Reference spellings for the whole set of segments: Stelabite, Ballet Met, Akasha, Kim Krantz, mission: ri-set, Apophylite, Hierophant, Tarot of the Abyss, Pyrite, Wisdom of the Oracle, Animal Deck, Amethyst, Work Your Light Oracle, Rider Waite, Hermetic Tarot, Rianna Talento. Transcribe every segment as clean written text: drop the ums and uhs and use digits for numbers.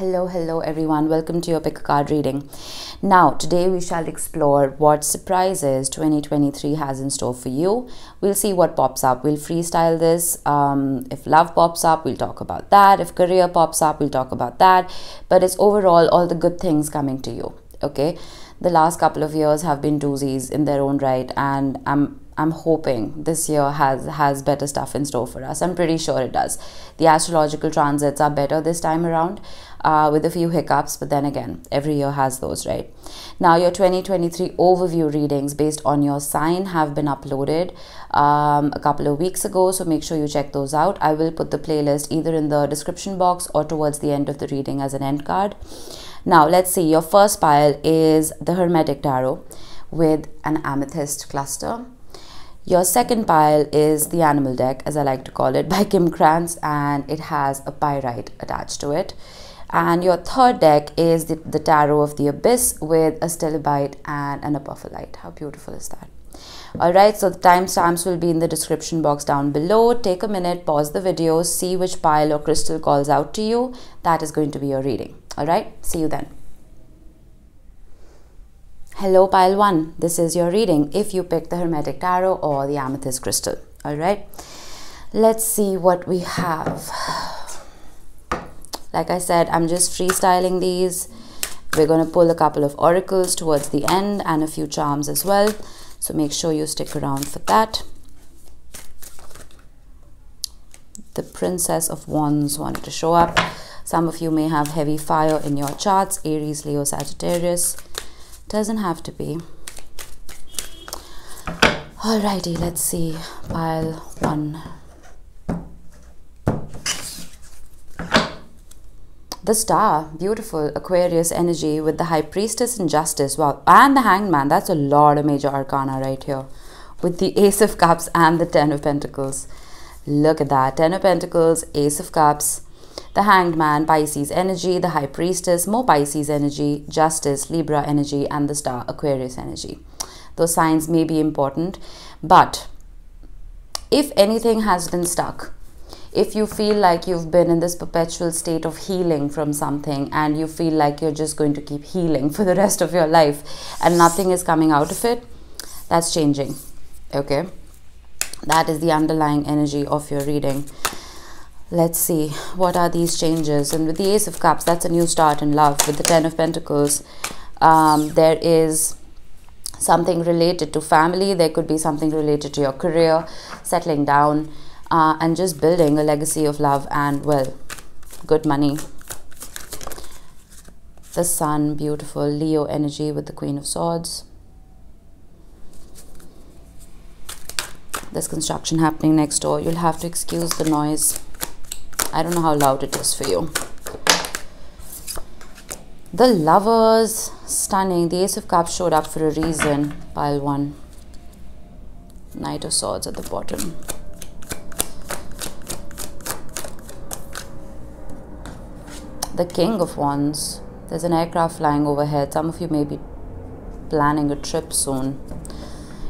Hello everyone, welcome to your pick a card reading. Now today we shall explore what surprises 2023 has in store for you. We'll see what pops up. We'll freestyle this. If love pops up, we'll talk about that. If career pops up, we'll talk about that. But it's overall all the good things coming to you. Okay, the last couple of years have been doozies in their own right, and I'm hoping this year has better stuff in store for us. I'm pretty sure it does. The astrological transits are better this time around, with a few hiccups, but then again, every year has those, right? Now, your 2023 overview readings based on your sign have been uploaded a couple of weeks ago, so make sure you check those out. I will put the playlist either in the description box or towards the end of the reading as an end card. Now, let's see. Your first pile is the Hermetic Tarot with an amethyst cluster. Your second pile is the Animal Deck, as I like to call it, by Kim Krantz, and it has a pyrite attached to it. And your third deck is the Tarot of the Abyss with a Stelabite and an Apophylite. How beautiful is that? Alright, so the timestamps will be in the description box down below. Take a minute, pause the video, see which pile or crystal calls out to you. That is going to be your reading. Alright, see you then. Hello pile 1, this is your reading if you pick the Hermetic Tarot or the Amethyst crystal. Alright, let's see what we have. Like I said, I'm just freestyling these. We're going to pull a couple of oracles towards the end and a few charms as well. So make sure you stick around for that. The Princess of Wands wanted to show up. Some of you may have heavy fire in your charts, Aries, Leo, Sagittarius. Doesn't have to be. Alrighty, let's see pile 1. The Star, beautiful Aquarius energy with the High Priestess and Justice. Wow, and the Hanged Man. That's a lot of major arcana right here, with the Ace of Cups and the Ten of Pentacles. Look at that, Ten of Pentacles, Ace of Cups. The Hanged Man, Pisces energy, the High Priestess, more Pisces energy, Justice, Libra energy, and the Star, Aquarius energy. Those signs may be important, but if anything has been stuck, if you feel like you've been in this perpetual state of healing from something and you feel like you're just going to keep healing for the rest of your life and nothing is coming out of it, that's changing. Okay? That is the underlying energy of your reading. Let's see, what are these changes? And with the Ace of Cups, that's a new start in love. With the Ten of Pentacles, there is something related to family. There could be something related to your career, settling down, and just building a legacy of love and, well, good money. The Sun, beautiful Leo energy with the Queen of Swords. There's construction happening next door. You'll have to excuse the noise. I don't know how loud it is for you. The Lovers, stunning. The Ace of Cups showed up for a reason. Pile 1. Knight of Swords at the bottom. The King of Wands. There's an aircraft flying overhead. Some of you may be planning a trip soon.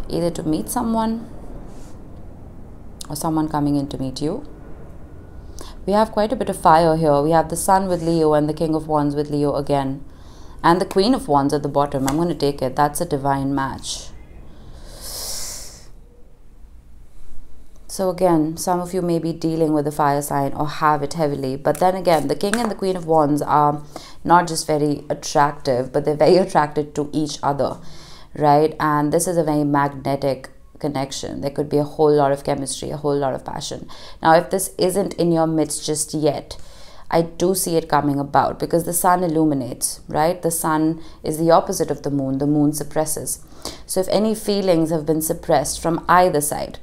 Either to meet someone or someone coming in to meet you. We have quite a bit of fire here. We have the Sun with Leo and the King of Wands with Leo again. And the Queen of Wands at the bottom. I'm going to take it. That's a divine match. So again, some of you may be dealing with a fire sign or have it heavily. But then again, the King and the Queen of Wands are not just very attractive, but they're very attracted to each other, right? And this is a very magnetic connection. There could be a whole lot of chemistry, a whole lot of passion. Now, if this isn't in your midst just yet, I do see it coming about because the Sun illuminates, right? The Sun is the opposite of the Moon. The Moon suppresses. So if any feelings have been suppressed from either side,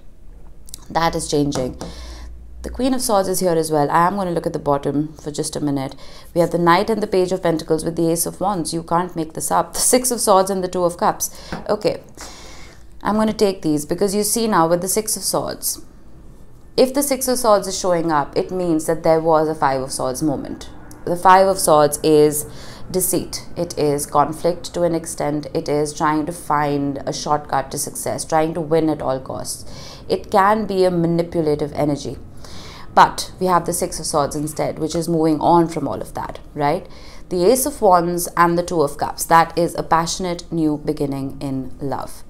that is changing. The Queen of Swords is here as well. I am going to look at the bottom for just a minute. We have the Knight and the Page of Pentacles with the Ace of Wands. You can't make this up. The Six of Swords and the Two of Cups. Okay. I'm going to take these because you see now with the Six of Swords, if the Six of Swords is showing up, it means that there was a Five of Swords moment. The Five of Swords is deceit. It is conflict to an extent. It is trying to find a shortcut to success, trying to win at all costs. It can be a manipulative energy. But we have the Six of Swords instead, which is moving on from all of that, right? The Ace of Wands and the Two of Cups, that is a passionate new beginning in love.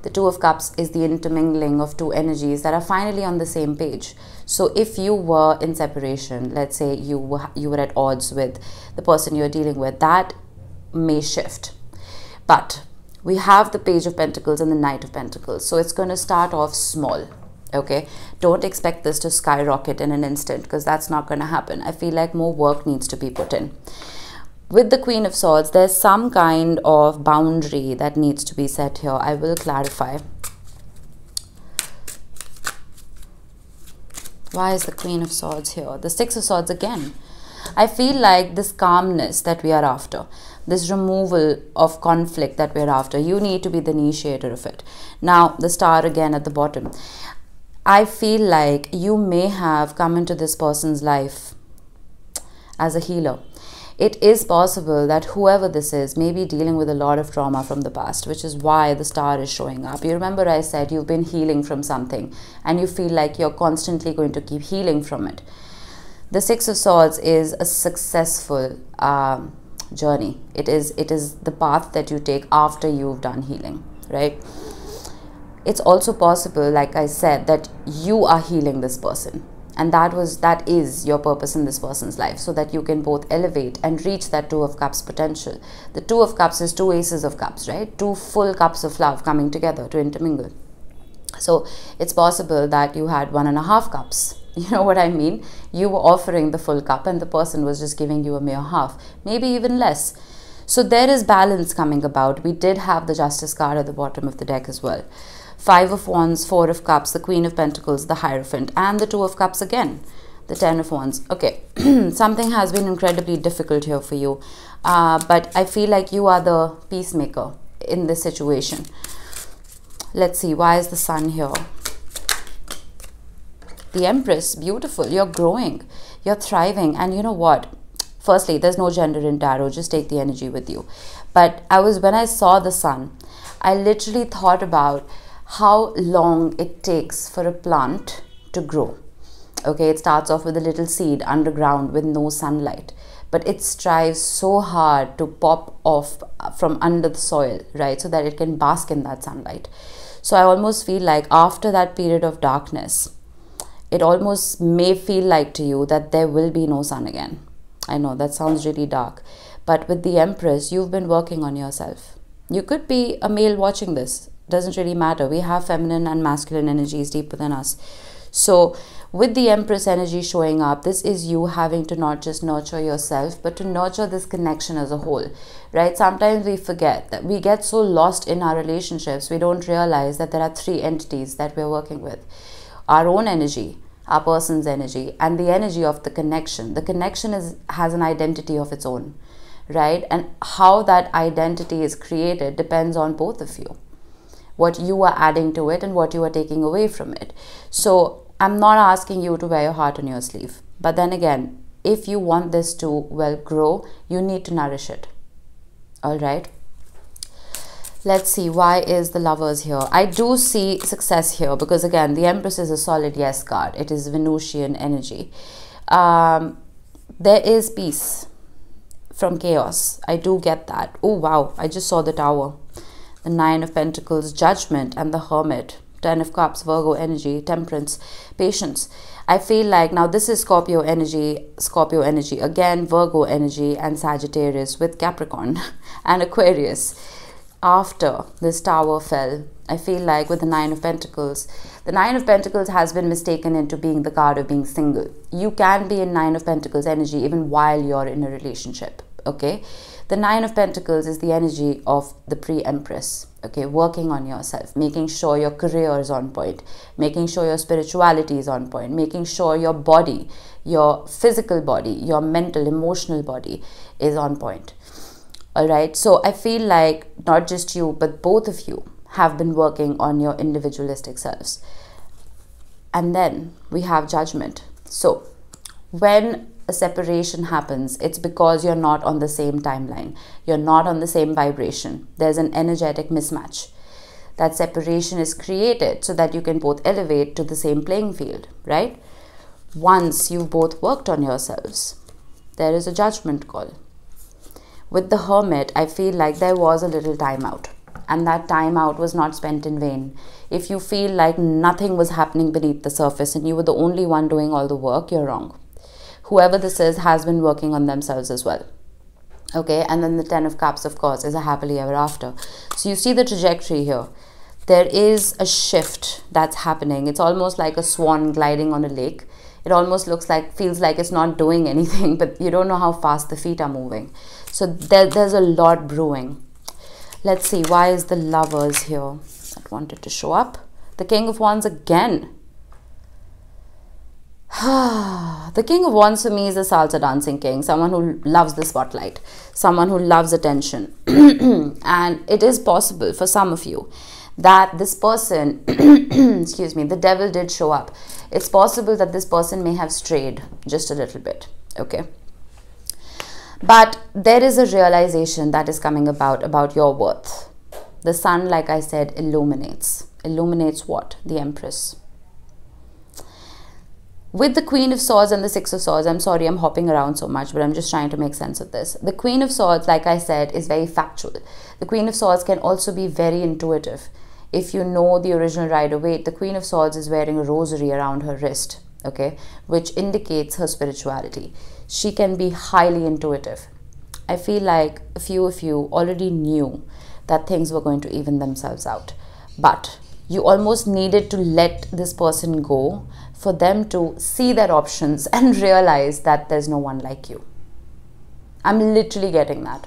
The Two of Cups is the intermingling of two energies that are finally on the same page. So if you were in separation, let's say you were at odds with the person you're dealing with, that may shift. But we have the Page of Pentacles and the Knight of Pentacles. So it's going to start off small. Okay, don't expect this to skyrocket in an instant, because that's not going to happen. I feel like more work needs to be put in. With the Queen of Swords, there's some kind of boundary that needs to be set here. I will clarify. Why is the Queen of Swords here? The Six of Swords again. I feel like this calmness that we are after, this removal of conflict that we're after, you need to be the initiator of it. Now, the Star again at the bottom. I feel like you may have come into this person's life as a healer. It is possible that whoever this is may be dealing with a lot of trauma from the past, which is why the Star is showing up. You remember I said you've been healing from something and you feel like you're constantly going to keep healing from it. The Six of Swords is a successful journey. It is the path that you take after you've done healing, right? It's also possible, like I said, that you are healing this person. And that is your purpose in this person's life, so that you can both elevate and reach that Two of Cups potential. The Two of Cups is two Aces of Cups, right? Two full cups of love coming together to intermingle. So it's possible that you had 1.5 cups. You know what I mean? You were offering the full cup and the person was just giving you a mere half, maybe even less. So there is balance coming about. We did have the Justice card at the bottom of the deck as well. Five of Wands, Four of Cups, the Queen of Pentacles, the Hierophant, and the Two of Cups again, the Ten of Wands. Okay, something has been incredibly difficult here for you, but I feel like you are the peacemaker in this situation. Let's see, why is the Sun here? The Empress, beautiful. You're growing, you're thriving, and you know what? Firstly, there's no gender in tarot, just take the energy with you. But when I saw the Sun, I literally thought about how long it takes for a plant to grow. Okay, it starts off with a little seed underground with no sunlight, but it strives so hard to pop off from under the soil, right, so that it can bask in that sunlight. So I almost feel like after that period of darkness, it almost may feel like to you that there will be no sun again. I know that sounds really dark, but with the Empress, you've been working on yourself. You could be a male watching this. Doesn't really matter. We have feminine and masculine energies deep within us. So with the Empress energy showing up, this is you having to not just nurture yourself, but to nurture this connection as a whole, right? Sometimes we forget that we get so lost in our relationships. We don't realize that there are three entities that we're working with. Our own energy, our person's energy, and the energy of the connection. The connection has an identity of its own, right? And how that identity is created depends on both of you. What you are adding to it and what you are taking away from it. So I'm not asking you to wear your heart on your sleeve. But then again, if you want this to grow, you need to nourish it. All right. Let's see, why is the Lovers here? I do see success here because again, the Empress is a solid yes card. It is Venusian energy. There is peace from chaos. I do get that. Oh, wow. I just saw the Tower. The Nine of Pentacles, Judgment, and the Hermit. Ten of Cups, Virgo energy, Temperance, Patience. I feel like now this is Scorpio energy, again Virgo energy and Sagittarius with Capricorn and Aquarius. After this Tower fell, I feel like with the Nine of Pentacles, the Nine of Pentacles has been mistaken into being the card of being single. You can be in Nine of Pentacles energy even while you're in a relationship, okay? The Nine of Pentacles is the energy of the Pre-Empress, okay, working on yourself, making sure your career is on point, making sure your spirituality is on point, making sure your body, your physical body, your mental, emotional body is on point, all right? So I feel like not just you, but both of you have been working on your individualistic selves. And then we have Judgment. So when a separation happens, it's because you're not on the same timeline. You're not on the same vibration. There's an energetic mismatch. That separation is created so that you can both elevate to the same playing field, right? once you've both worked on yourselves. There is a judgment call. With the Hermit, I feel like there was a little time out, and that time out was not spent in vain. If you feel like nothing was happening beneath the surface and you were the only one doing all the work, you're wrong. Whoever this is has been working on themselves as well. Okay, and then the Ten of Cups, of course, is a happily ever after. So you see the trajectory here. There is a shift that's happening. It's almost like a swan gliding on a lake. It almost looks like, feels like it's not doing anything, but you don't know how fast the feet are moving. So there's a lot brewing. Let's see, why is the Lovers here? That wanted to show up. The King of Wands again. The King of Wands for me is a salsa dancing king, someone who loves the spotlight, someone who loves attention. And it is possible for some of you that this person, excuse me, the Devil did show up. It's possible that this person may have strayed just a little bit, okay? But there is a realization that is coming about your worth. The Sun, like I said, illuminates. Illuminates what? The Empress. With the Queen of Swords and the Six of Swords, I'm sorry I'm hopping around so much, but I'm just trying to make sense of this. The Queen of Swords, like I said, is very factual. The Queen of Swords can also be very intuitive. If you know the original Rider Waite, the Queen of Swords is wearing a rosary around her wrist, okay, which indicates her spirituality. She can be highly intuitive. I feel like a few of you already knew that things were going to even themselves out, but you almost needed to let this person go for them to see their options and realize that there's no one like you. I'm literally getting that.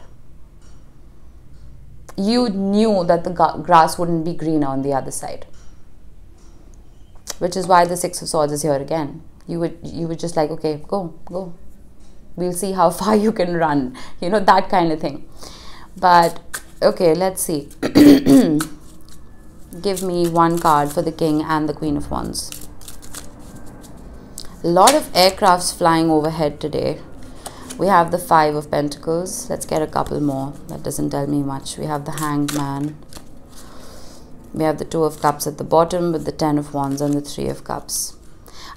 You knew that the grass wouldn't be greener on the other side, which is why the Six of Swords is here again. You were just like, okay, go. We'll see how far you can run, you know, that kind of thing. But okay, let's see. Give me one card for the King and the Queen of Wands. A lot of aircrafts flying overhead today. We have the Five of Pentacles. Let's get a couple more. That doesn't tell me much. We have the Hanged Man. We have the Two of Cups at the bottom with the Ten of Wands and the Three of Cups.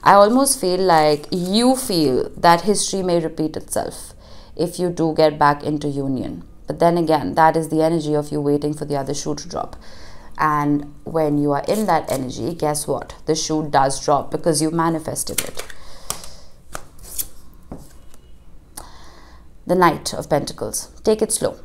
I almost feel like you feel that history may repeat itself if you do get back into union. But then again, that is the energy of you waiting for the other shoe to drop. And when you are in that energy, guess what? The shoe does drop because you manifested it. The Knight of Pentacles. Take it slow.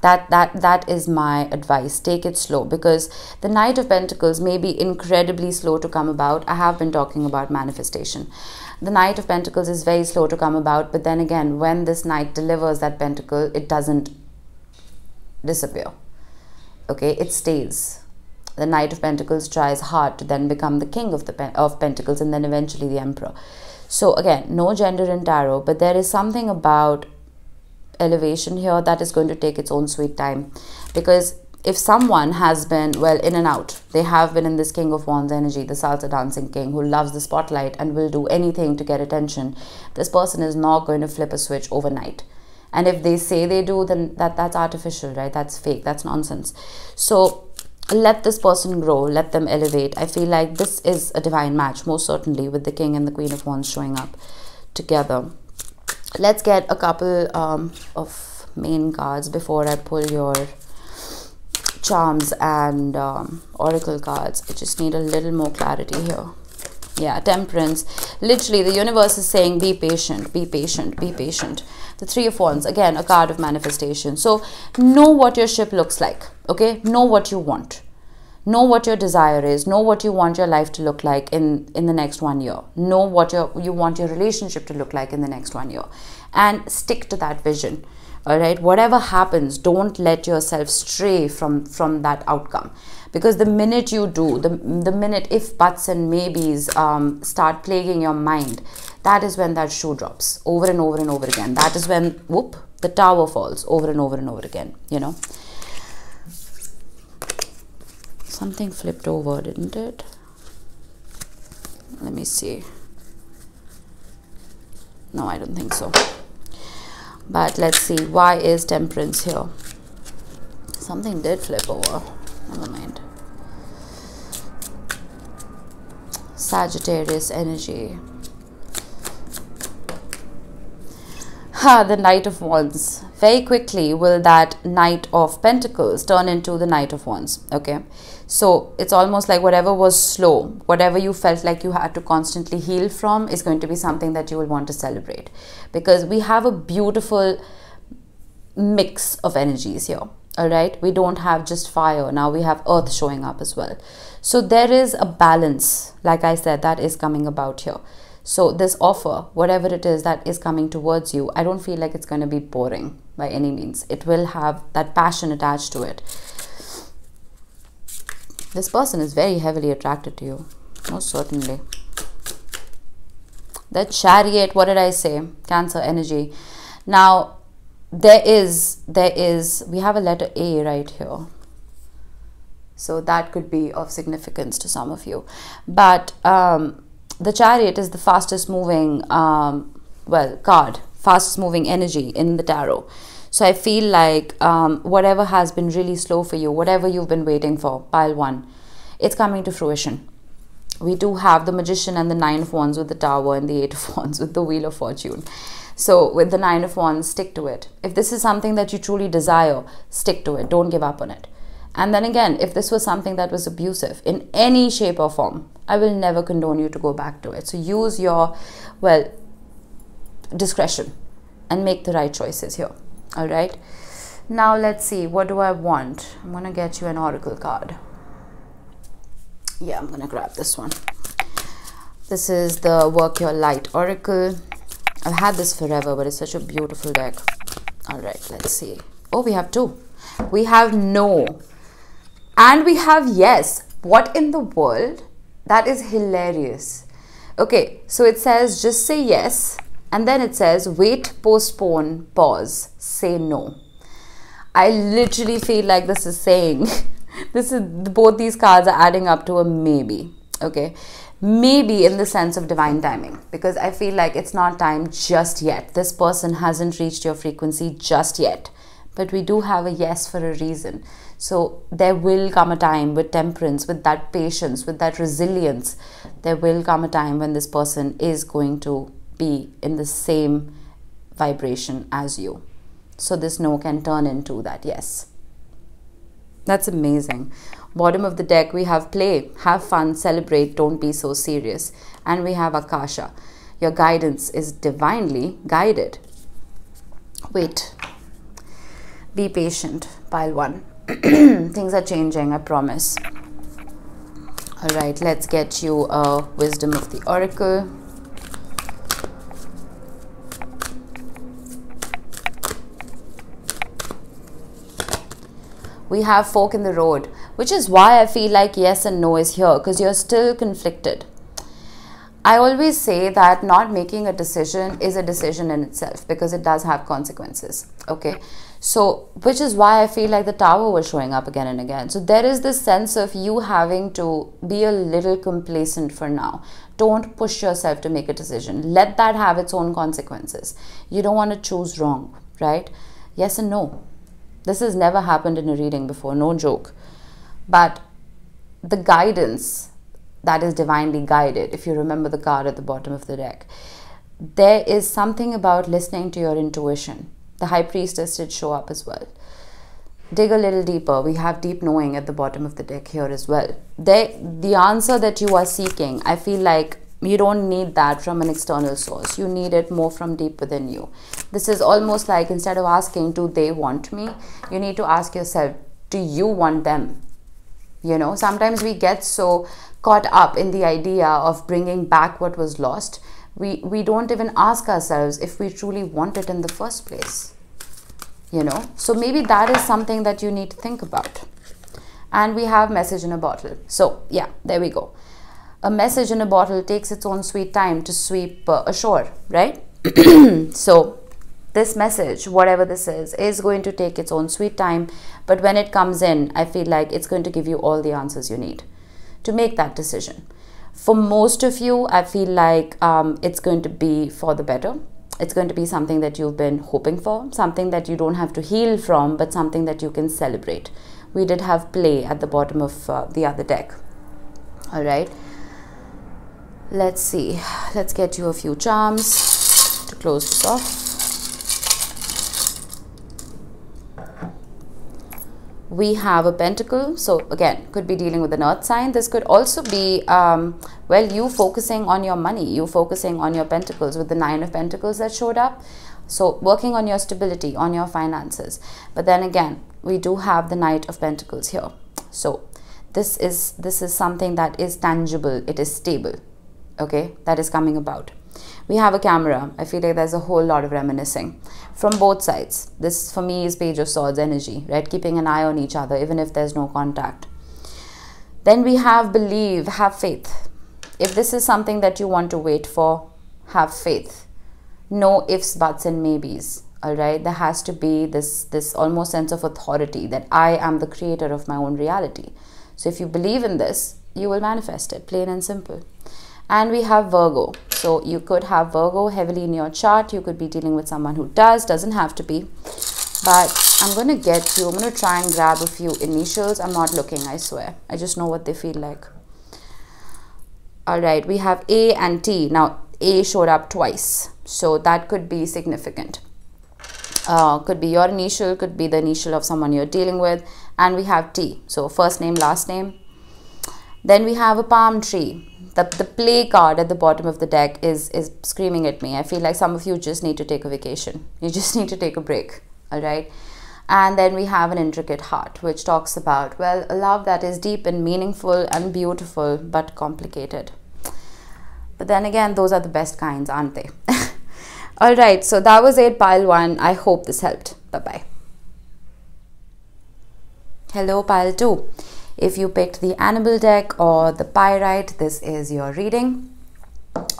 That is my advice. Take it slow, because the Knight of Pentacles may be incredibly slow to come about. I have been talking about manifestation. The Knight of Pentacles is very slow to come about, but then again, when this Knight delivers that pentacle, it doesn't disappear. Okay, it stays. The Knight of Pentacles tries hard to then become the King of Pentacles and then eventually the Emperor. So again, no gender in tarot, but there is something about elevation here that is going to take its own sweet time. Because if someone has been, well, in and out, they have been in this King of Wands energy, the salsa dancing king who loves the spotlight and will do anything to get attention, this person is not going to flip a switch overnight. And if they say they do, then that's artificial, right? That's fake. That's nonsense. So let this person grow. Let them elevate. I feel like this is a divine match, most certainly, with the King and the Queen of Wands showing up together. Let's get a couple of main cards before I pull your charms and oracle cards. I just need a little more clarity here. Yeah, Temperance. Literally, the universe is saying, be patient, be patient, be patient. The Three of Wands, again, a card of manifestation. So know what your ship looks like, okay? Know what you want. Know what your desire is. Know what you want your life to look like in the next 1 year. Know what you want your relationship to look like in the next 1 year. And stick to that vision, all right? Whatever happens, don't let yourself stray from that outcome. Because the minute you do, the minute if buts and maybes start plaguing your mind, that is when that shoe drops over and over and over again. That is when, whoop, the tower falls over and over and over again, you know. Something flipped over, didn't it? Let me see. No, I don't think so. But let's see, why is Temperance here? Something did flip over. Never mind. Sagittarius energy. the Knight of Wands. Very quickly will that Knight of Pentacles turn into the Knight of Wands. Okay, so it's almost like whatever was slow, whatever you felt like you had to constantly heal from, is going to be something that you will want to celebrate, because we have a beautiful mix of energies here. All right, we don't have just fire, now we have earth showing up as well. So there is a balance, like I said, that is coming about here. So this offer, whatever it is that is coming towards you, I don't feel like it's going to be boring by any means. It will have that passion attached to it. This person is very heavily attracted to you, most certainly. The Chariot, what did I say? Cancer energy. Now, we have a letter A right here. So that could be of significance to some of you. But the Chariot is the fastest moving, card, fastest moving energy in the tarot. So I feel like whatever has been really slow for you, whatever you've been waiting for, pile one, it's coming to fruition. We do have the Magician and the Nine of Wands with the Tower and the Eight of Wands with the Wheel of Fortune. So with the Nine of Wands, stick to it. If this is something that you truly desire, stick to it. Don't give up on it. And then again, if this was something that was abusive in any shape or form, I will never condone you to go back to it. So use your, discretion and make the right choices here. All right. Now let's see. What do I want? I'm going to get you an oracle card. Yeah, I'm going to grab this one. This is the Work Your Light Oracle. I've had this forever, but it's such a beautiful deck. All right, let's see. Oh, we have two. We have no. And we have yes. What in the world? That is hilarious. Okay, so it says just say yes. And then it says wait, postpone, pause, say no. I literally feel like this is saying... both these cards are adding up to a maybe. Okay, maybe in the sense of divine timing, because I feel like it's not time just yet. This person hasn't reached your frequency just yet, but we do have a yes for a reason. So there will come a time with temperance, with that patience, with that resilience, there will come a time when this person is going to be in the same vibration as you. So this no can turn into that yes. That's amazing. Bottom of the deck, we have play, have fun, celebrate, don't be so serious. And we have Akasha. Your guidance is divinely guided. Wait. Be patient. Pile one. Things are changing, I promise. All right, let's get you a Wisdom of the Oracle. We have fork in the road, which is why I feel like yes and no is here, because you're still conflicted. I always say that not making a decision is a decision in itself, because it does have consequences. Okay, so which is why I feel like the Tower was showing up again and again. So there is this sense of you having to be a little complacent for now. Don't push yourself to make a decision. Let that have its own consequences. You don't want to choose wrong, right? Yes and no. This has never happened in a reading before, no joke. But the guidance that is divinely guided, if you remember the card at the bottom of the deck, there is something about listening to your intuition. The High Priestess did show up as well. Dig a little deeper. We have deep knowing at the bottom of the deck here as well. The answer that you are seeking, I feel like you don't need that from an external source. You need it more from deep within you. This is almost like, instead of asking, do they want me? You need to ask yourself, do you want them? You know, sometimes we get so caught up in the idea of bringing back what was lost. We don't even ask ourselves if we truly want it in the first place. You know, so maybe that is something that you need to think about. And we have message in a bottle. So yeah, there we go. A message in a bottle takes its own sweet time to sweep ashore, right? So this message, whatever this is going to take its own sweet time. But when it comes in, I feel like it's going to give you all the answers you need to make that decision. For most of you, I feel like it's going to be for the better. It's going to be something that you've been hoping for, something that you don't have to heal from, but something that you can celebrate. We did have play at the bottom of the other deck. All right. Let's see. Let's get you a few charms to close this off. we have a pentacle. So again, could be dealing with an earth sign. This could also be, well, you focusing on your money, you focusing on your pentacles with the 9 of pentacles that showed up. So working on your stability, on your finances. But then again, we do have the Knight of Pentacles here. So this is something that is tangible. It is stable. Okay, that is coming about. We have a camera. I feel like there's a whole lot of reminiscing from both sides. This for me is Page of Swords energy, right? Keeping an eye on each other, even if there's no contact. Then we have believe, have faith. If this is something that you want to wait for, have faith. No ifs, buts, and maybes. All right, there has to be this almost sense of authority that I am the creator of my own reality. So if you believe in this, you will manifest it, plain and simple. And we have Virgo. So you could have Virgo heavily in your chart. You could be dealing with someone who doesn't have to be. But I'm going to try and grab a few initials. I'm not looking, I swear. I just know what they feel like. All right, we have A and T. Now, A showed up twice. So that could be significant. Could be your initial, could be the initial of someone you're dealing with. And we have T. So first name, last name. Then we have a palm tree. The play card at the bottom of the deck is screaming at me. I feel like some of you just need to take a vacation. You just need to take a break, all right? And then we have an intricate heart, which talks about, well, a love that is deep and meaningful and beautiful, but complicated. But then again, those are the best kinds, aren't they? All right, so that was it, pile one. I hope this helped. Bye-bye. Hello, pile two. If you picked the Animal Deck or the Pyrite, this is your reading.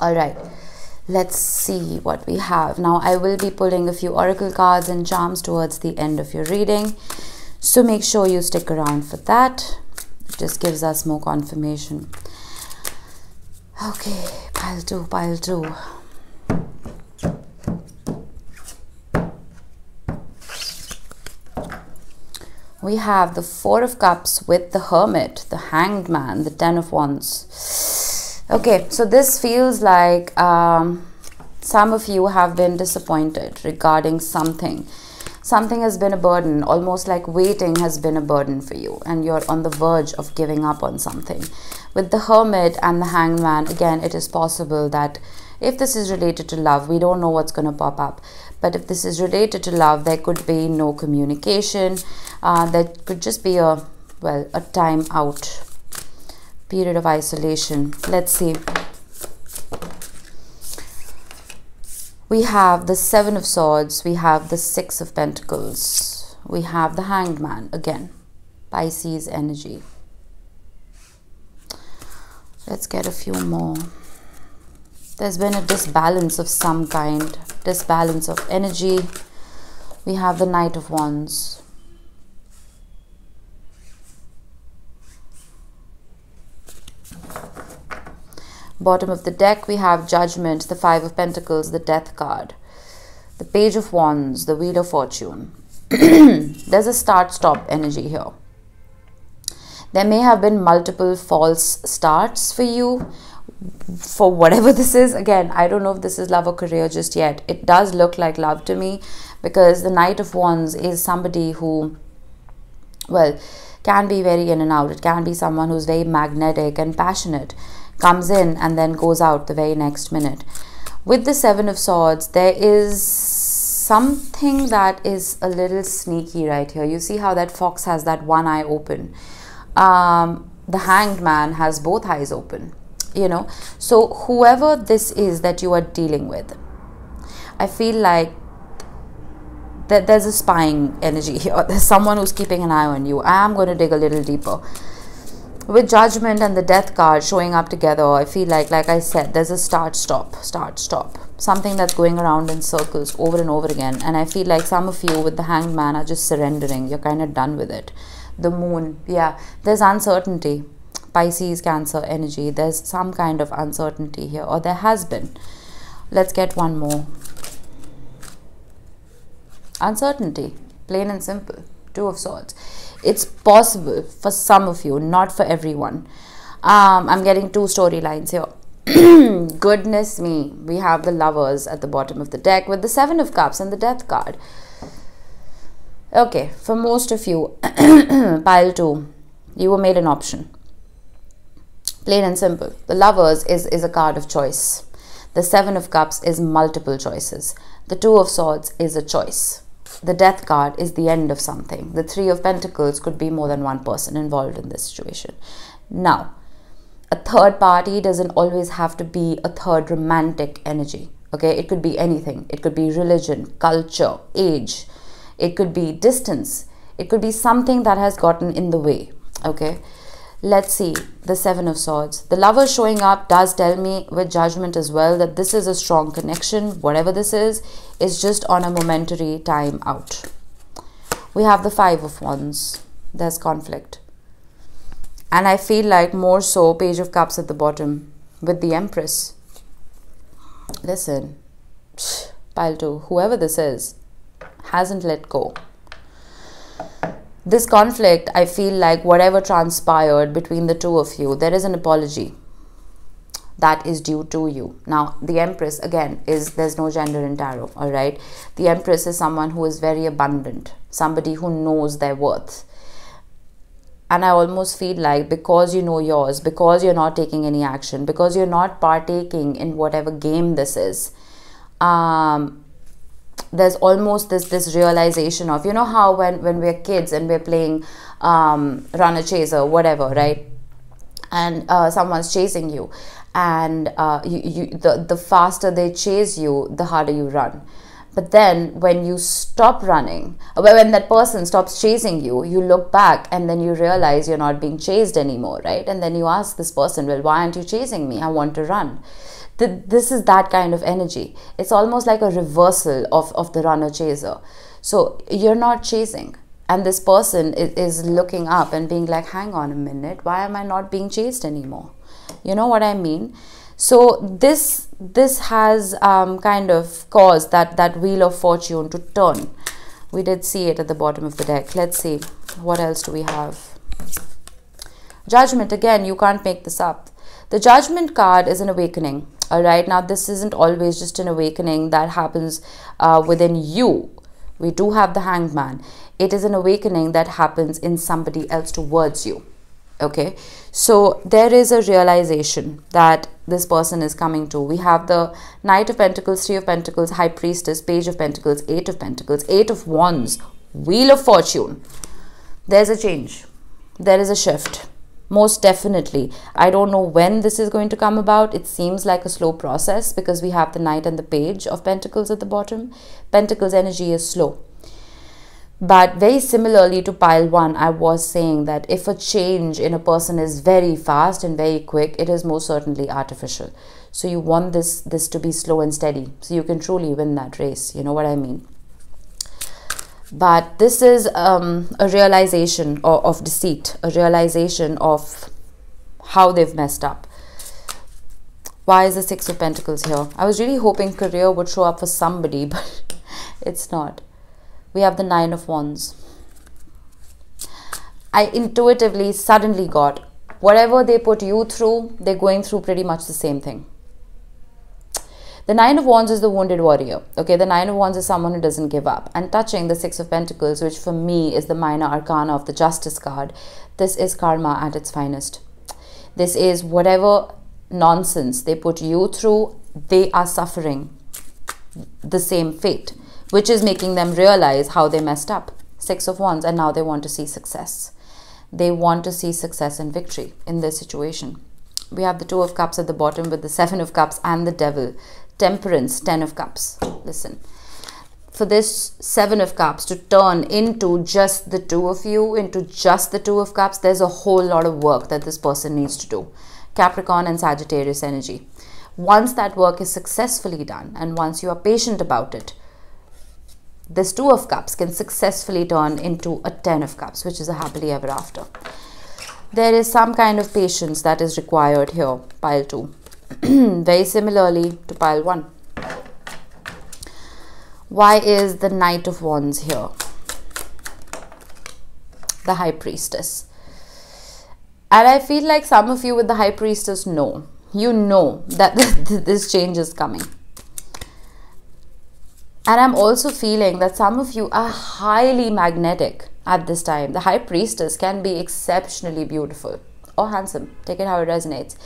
All right, let's see what we have. Now, I will be pulling a few oracle cards and charms towards the end of your reading. So make sure you stick around for that. It just gives us more confirmation. Okay, pile two, pile two. We have the 4 of Cups with the Hermit, the Hanged Man, the 10 of Wands. Okay, so this feels like some of you have been disappointed regarding something. Something has been a burden, almost like waiting has been a burden for you, and you're on the verge of giving up on something. With the Hermit and the Hanged Man, again, it is possible that if this is related to love, we don't know what's going to pop up. But if this is related to love, there could be no communication. There could just be a time out, period of isolation. Let's see. We have the 7 of Swords. We have the 6 of Pentacles. We have the Hanged Man again, Pisces energy. Let's get a few more. There's been a disbalance of some kind, disbalance of energy. We have the Knight of Wands. Bottom of the deck, we have Judgment, the 5 of Pentacles, the Death card, the Page of Wands, the Wheel of Fortune. There's a start-stop energy here. There may have been multiple false starts for you. For whatever this is, again, I don't know if this is love or career just yet. It does look like love to me, because the Knight of Wands is somebody who, well, can be very in and out. It can be someone who's very magnetic and passionate, comes in and then goes out the very next minute. With the 7 of Swords, there is something that is a little sneaky right here. You see how that fox has that one eye open. The Hanged Man has both eyes open. You know, so whoever this is that you are dealing with, I feel like that there's a spying energy here. There's someone who's keeping an eye on you. I am going to dig a little deeper. With Judgment and the Death card showing up together, I feel like I said, there's a start, stop, something that's going around in circles over and over again. And I feel like some of you with the Hanged Man are just surrendering. You're kind of done with it. The Moon. Yeah, there's uncertainty. Pisces, Cancer energy. There's some kind of uncertainty here, or there has been. Let's get one more. Uncertainty, plain and simple. 2 of Swords. It's possible for some of you, not for everyone. I'm getting 2 storylines here. Goodness me. We have the Lovers at the bottom of the deck with the 7 of Cups and the Death card. Okay, for most of you, pile 2, you were made an option. Plain and simple. The Lovers is a card of choice. The Seven of Cups is multiple choices. The Two of Swords is a choice. The Death card is the end of something. The Three of Pentacles could be more than one person involved in this situation. Now, a third party doesn't always have to be a third romantic energy. Okay, it could be anything. It could be religion, culture, age. It could be distance. It could be something that has gotten in the way. Okay, let's see the Seven of Swords. The Lover showing up does tell me with judgment as well that this is a strong connection. Whatever this is just on a momentary time out. We have the Five of Wands. There's conflict. And I feel like more so Page of Cups at the bottom with the Empress. Listen, pile 2, whoever this is hasn't let go. This conflict, I feel like whatever transpired between the two of you, there is an apology that is due to you. Now, the Empress, again, there's no gender in tarot, all right? The Empress is someone who is very abundant, somebody who knows their worth. And I almost feel like because you know yours, because you're not taking any action, because you're not partaking in whatever game this is, there's almost this realization of, you know how when we're kids and we're playing runner chaser, whatever, right? And someone's chasing you, and the faster they chase you, the harder you run. But then when you stop running, when that person stops chasing you, you look back and then you realize you're not being chased anymore, right? And then you ask this person, well, why aren't you chasing me? I want to run. This is that kind of energy. It's almost like a reversal of the runner-chaser. So you're not chasing. And this person is looking up and being like, hang on a minute, why am I not being chased anymore? You know what I mean? So this has kind of caused that wheel of fortune to turn. We did see it at the bottom of the deck. Let's see, what else do we have? Judgment, again, you can't make this up. The Judgment card is an awakening, all right? Now, this isn't always just an awakening that happens within you. We do have the Hanged Man. It is an awakening that happens in somebody else towards you. Okay, so there is a realization that this person is coming to. We have the Knight of Pentacles, Three of Pentacles, High Priestess, Page of Pentacles, Eight of Pentacles, Eight of Wands, Wheel of Fortune. There's a change. There is a shift. Most definitely. I don't know when this is going to come about. It seems like a slow process because we have the Knight and the Page of Pentacles at the bottom. Pentacles energy is slow. But very similarly to pile 1, I was saying that if a change in a person is very fast and very quick, it is most certainly artificial. So you want this to be slow and steady, so you can truly win that race. You know what I mean? But this is a realization of deceit, a realization of how they've messed up. Why is the Six of Pentacles here? I was really hoping career would show up for somebody, but it's not. We have the Nine of Wands. I intuitively suddenly got whatever they put you through, they're going through pretty much the same thing. The Nine of Wands is the wounded warrior. Okay, the Nine of Wands is someone who doesn't give up. And touching the Six of Pentacles, which for me is the minor arcana of the Justice card, this is karma at its finest. This is whatever nonsense they put you through, they are suffering the same fate, which is making them realize how they messed up. Six of Wands, and now they want to see success. They want to see success and victory in this situation. We have the Two of Cups at the bottom with the Seven of Cups and the Devil. Temperance, Ten of Cups. Listen, for this Seven of Cups to turn into just the two of you, into just the Two of Cups, there's a whole lot of work that this person needs to do. Capricorn and Sagittarius energy. Once that work is successfully done, and once you are patient about it, this Two of Cups can successfully turn into a Ten of Cups, which is a happily ever after. There is some kind of patience that is required here, pile 2. Very similarly to pile 1. Why is the Knight of Wands here? The High Priestess. And I feel like some of you with the High Priestess know. You know that this change is coming. And I'm also feeling that some of you are highly magnetic at this time. The High Priestess can be exceptionally beautiful or handsome. Take it how it resonates.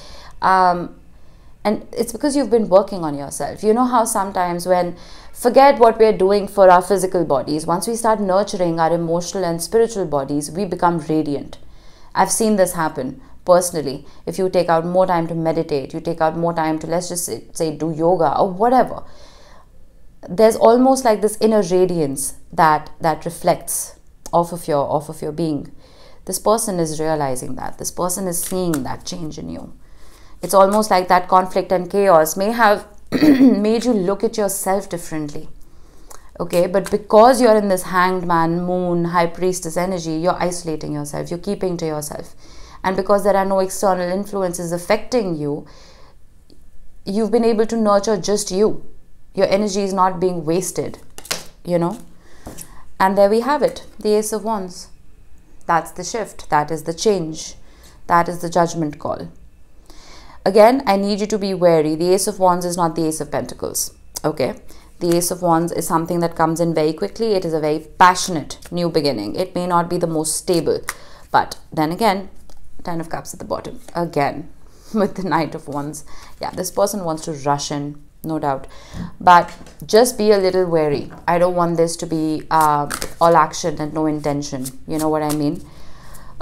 And it's because you've been working on yourself. You know how sometimes when, forget what we're doing for our physical bodies, once we start nurturing our emotional and spiritual bodies, we become radiant. I've seen this happen personally. If you take out more time to meditate, you take out more time to, let's just say, do yoga or whatever, there's almost like this inner radiance that reflects off of your being. This person is realizing that. This person is seeing that change in you. It's almost like that conflict and chaos may have made you look at yourself differently. Okay, but because you're in this Hanged Man, Moon, High Priestess energy, you're isolating yourself, you're keeping to yourself. And because there are no external influences affecting you, you've been able to nurture just you. Your energy is not being wasted, you know. And there we have it, the Ace of Wands. That's the shift, that is the change, that is the judgment call. Again, I need you to be wary. The Ace of Wands is not the Ace of Pentacles, okay? The Ace of Wands is something that comes in very quickly. It is a very passionate new beginning. It may not be the most stable, but then again, Ten of Cups at the bottom, again, with the Knight of Wands. Yeah, this person wants to rush in, no doubt. But just be a little wary. I don't want this to be all action and no intention. You know what I mean?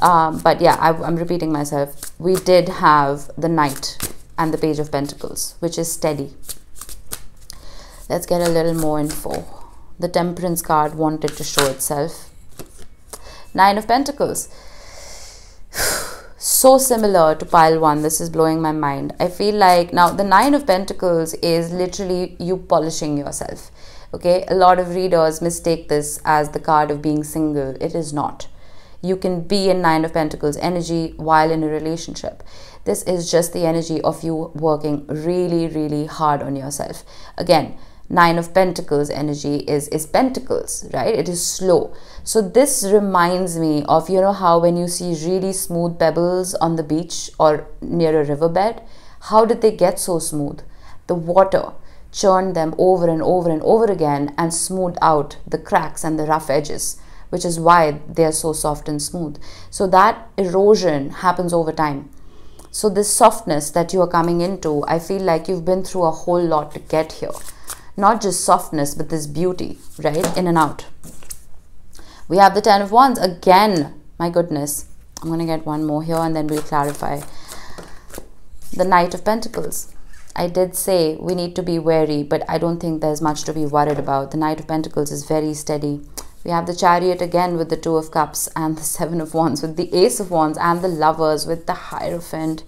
But yeah, I'm repeating myself. We did have the Knight and the Page of Pentacles, which is steady. Let's get a little more info. The Temperance card wanted to show itself. Nine of Pentacles. So similar to pile one. This is blowing my mind. I feel like now the Nine of Pentacles is literally you polishing yourself. Okay, a lot of readers mistake this as the card of being single. It is not. You can be in Nine of Pentacles energy while in a relationship. This is just the energy of you working really, really hard on yourself. Again, Nine of Pentacles energy is pentacles, right? It is slow. So this reminds me of, you know, how when you see really smooth pebbles on the beach or near a riverbed, how did they get so smooth? The water churned them over and over and over again and smoothed out the cracks and the rough edges, which is why they are so soft and smooth. So that erosion happens over time. So this softness that you are coming into, I feel like you've been through a whole lot to get here. Not just softness, but this beauty, right? In and out. We have the Ten of Wands again. My goodness. I'm going to get one more here and then we'll clarify. The Knight of Pentacles. I did say we need to be wary, but I don't think there's much to be worried about. The Knight of Pentacles is very steady. We have the Chariot again with the Two of Cups and the Seven of Wands with the Ace of Wands and the Lovers with the Hierophant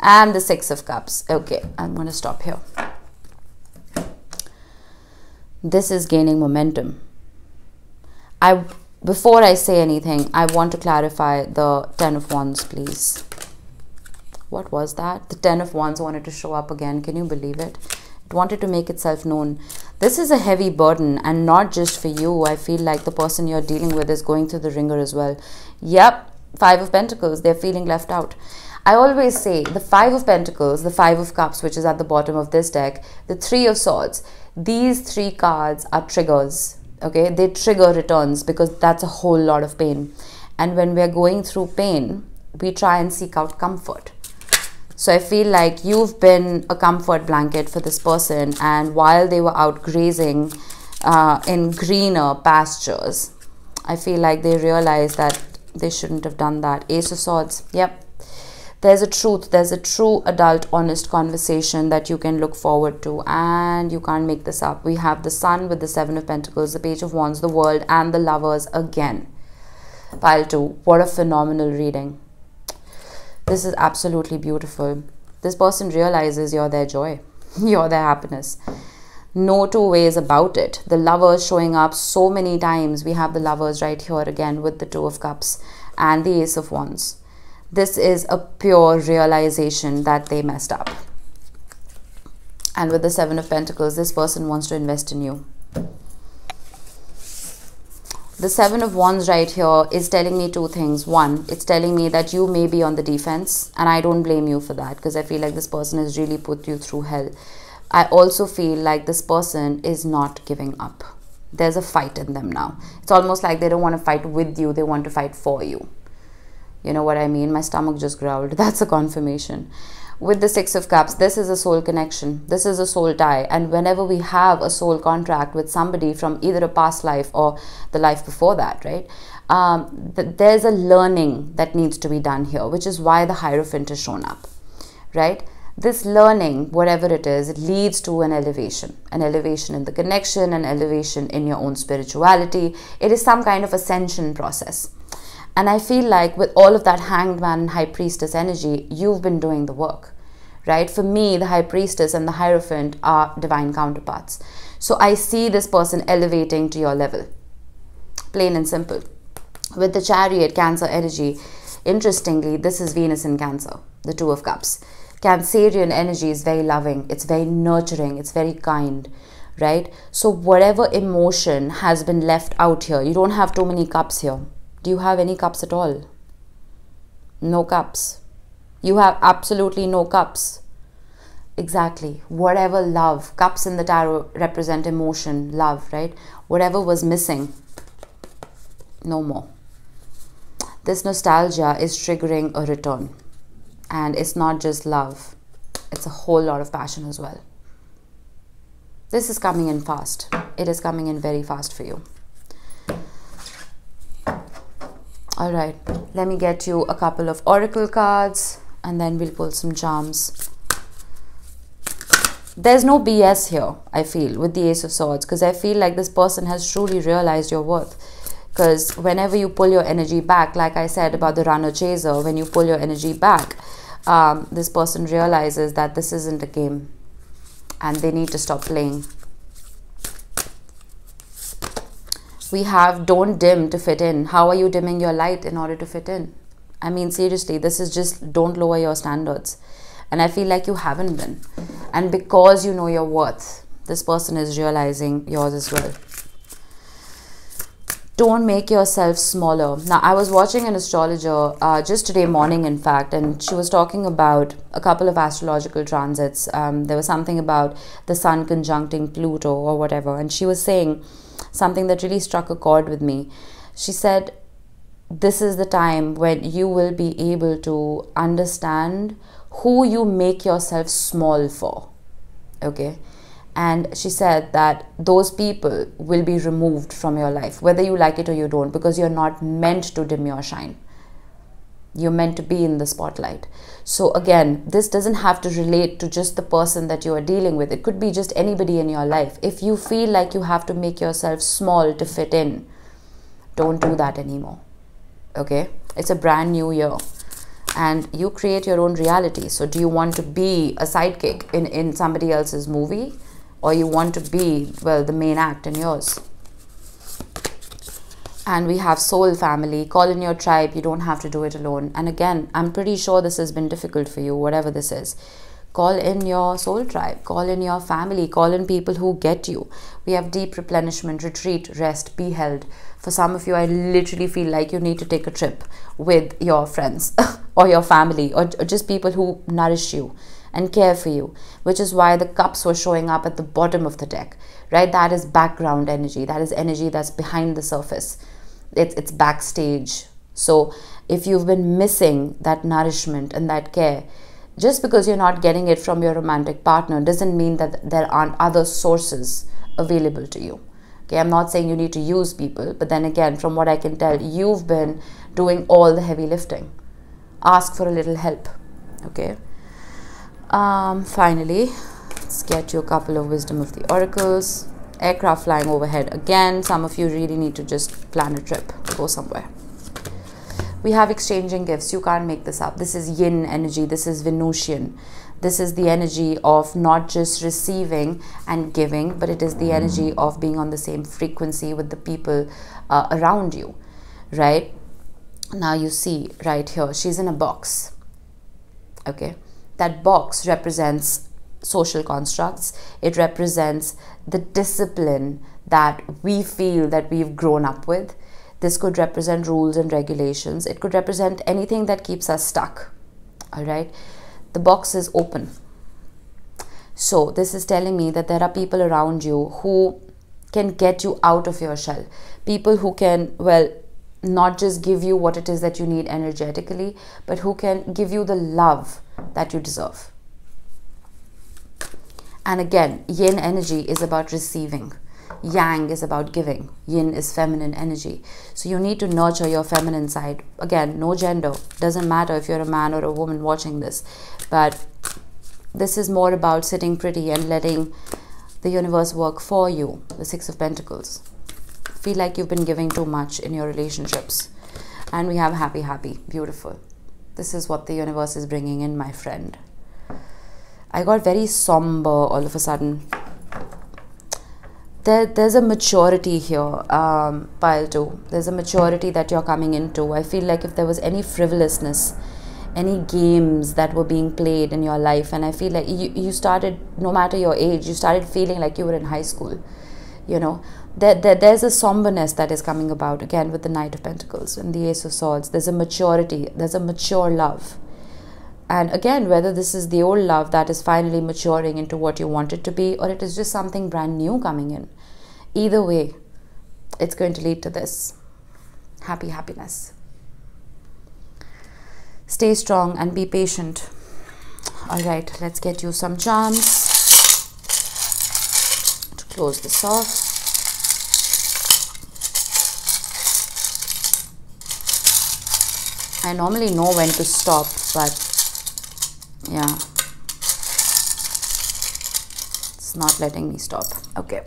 and the Six of Cups. Okay, I'm going to stop here. This is gaining momentum. Before I say anything, I want to clarify the Ten of Wands, please. What was that? The Ten of Wands wanted to show up again. Can you believe it? Wanted to make itself known. This is a heavy burden, and not just for you. I feel like the person you're dealing with is going through the ringer as well. Yep, Five of Pentacles, they're feeling left out. I always say the Five of Pentacles, the Five of Cups, which is at the bottom of this deck, the Three of Swords, these three cards are triggers. Okay, they trigger returns because that's a whole lot of pain. And when we're going through pain, we try and seek out comfort. So I feel like you've been a comfort blanket for this person, and while they were out grazing in greener pastures, I feel like they realized that they shouldn't have done that. Ace of Swords, yep. There's a truth. There's a true adult, honest conversation that you can look forward to, and you can't make this up. We have the Sun with the Seven of Pentacles, the Page of Wands, the World, and the Lovers again. Pile 2. What a phenomenal reading. This is absolutely beautiful. This person realizes you're their joy. You're their happiness. No two ways about it. The Lovers showing up so many times. We have the Lovers right here again with the Two of Cups and the Ace of Wands. This is a pure realization that they messed up. And with the Seven of Pentacles, this person wants to invest in you. The Seven of Wands right here is telling me two things. One, it's telling me that you may be on the defense, and I don't blame you for that, because I feel like this person has really put you through hell. I also feel like this person is not giving up. There's a fight in them now. It's almost like they don't want to fight with you, they want to fight for you. You know what I mean? My stomach just growled. That's a confirmation. With the Six of Cups, this is a soul connection. This is a soul tie. And whenever we have a soul contract with somebody from either a past life or the life before that, right? There's a learning that needs to be done here, which is why the Hierophant has shown up, right? This learning, whatever it is, it leads to an elevation in the connection, an elevation in your own spirituality. It is some kind of ascension process. And I feel like with all of that Hanged Man and High Priestess energy, you've been doing the work, right? For me, the High Priestess and the Hierophant are divine counterparts. So I see this person elevating to your level, plain and simple. With the Chariot, Cancer energy, interestingly, this is Venus in Cancer, the Two of Cups. Cancerian energy is very loving, it's very nurturing, it's very kind, right? So whatever emotion has been left out here, you don't have too many cups here. Do you have any cups at all? No cups. You have absolutely no cups. Exactly. Whatever love, cups in the tarot represent emotion, love, right? Whatever was missing, no more. This nostalgia is triggering a return. And it's not just love, it's a whole lot of passion as well. This is coming in fast. It is coming in very fast for you. All right, let me get you a couple of oracle cards and then we'll pull some charms. There's no BS here, I feel, with the Ace of Swords, because I feel like this person has truly realized your worth. Because whenever you pull your energy back, like I said about the runner chaser, when you pull your energy back, this person realizes that this isn't a game and they need to stop playing. We have don't dim to fit in. How are you dimming your light in order to fit in? I mean, seriously, this is just don't lower your standards. And I feel like you haven't been. And because you know your worth, this person is realizing yours as well. Don't make yourself smaller. Now, I was watching an astrologer just today morning, in fact, and she was talking about a couple of astrological transits. There was something about the sun conjuncting Pluto or whatever. And she was saying something that really struck a chord with me. She said, this is the time when you will be able to understand who you make yourself small for. Okay. And she said that those people will be removed from your life, whether you like it or you don't, because you're not meant to dim your shine. You're meant to be in the spotlight. So again, this doesn't have to relate to just the person that you are dealing with. It could be just anybody in your life. If you feel like you have to make yourself small to fit in, don't do that anymore. Okay? It's a brand new year. And you create your own reality. So do you want to be a sidekick in somebody else's movie? Or you want to be, well, the main act in yours. And we have soul family. Call in your tribe. You don't have to do it alone. And again, I'm pretty sure this has been difficult for you, whatever this is. Call in your soul tribe. Call in your family. Call in people who get you. We have deep replenishment, retreat, rest, be held. For some of you, I literally feel like you need to take a trip with your friends or your family or just people who nourish you and care for you, which is why the cups were showing up at the bottom of the deck, right? That is background energy. That is energy that's behind the surface. It's backstage. So if you've been missing that nourishment and that care, just because you're not getting it from your romantic partner doesn't mean that there aren't other sources available to you. Okay, I'm not saying you need to use people, but then again, from what I can tell, you've been doing all the heavy lifting. Ask for a little help, okay? Finally, let's get you a couple of Wisdom of the Oracles. Aircraft flying overhead again. Some of you really need to just plan a trip, go somewhere. We have exchanging gifts. You can't make this up. This is yin energy. This is Venusian. This is the energy of not just receiving and giving, but it is the energy of being on the same frequency with the people around you, right? Now you see right here, she's in a box, okay? That box represents social constructs. It represents the discipline that we feel that we've grown up with. This could represent rules and regulations. It could represent anything that keeps us stuck. All right. The box is open. So this is telling me that there are people around you who can get you out of your shell. People who can, well, not just give you what it is that you need energetically, but who can give you the love that you deserve. And again, yin energy is about receiving. Yang is about giving. Yin is feminine energy. So you need to nurture your feminine side. Again, no gender. Doesn't matter if you're a man or a woman watching this. But this is more about sitting pretty and letting the universe work for you. The Six of Pentacles. Feel like you've been giving too much in your relationships. And we have happy, happy. Beautiful. This is what the universe is bringing in, my friend. I got very somber all of a sudden. There's a maturity here, pile two. There's a maturity that you're coming into. I feel like if there was any frivolousness, any games that were being played in your life, and I feel like you started, no matter your age, you started feeling like you were in high school. You know, there's a somberness that is coming about, again, with the Knight of Pentacles and the Ace of Swords. There's a maturity. There's a mature love. And again, whether this is the old love that is finally maturing into what you want it to be, or it is just something brand new coming in. Either way, it's going to lead to this. Happy happiness. Stay strong and be patient. All right, let's get you some charms to close this off. I normally know when to stop, but yeah, it's not letting me stop. Okay,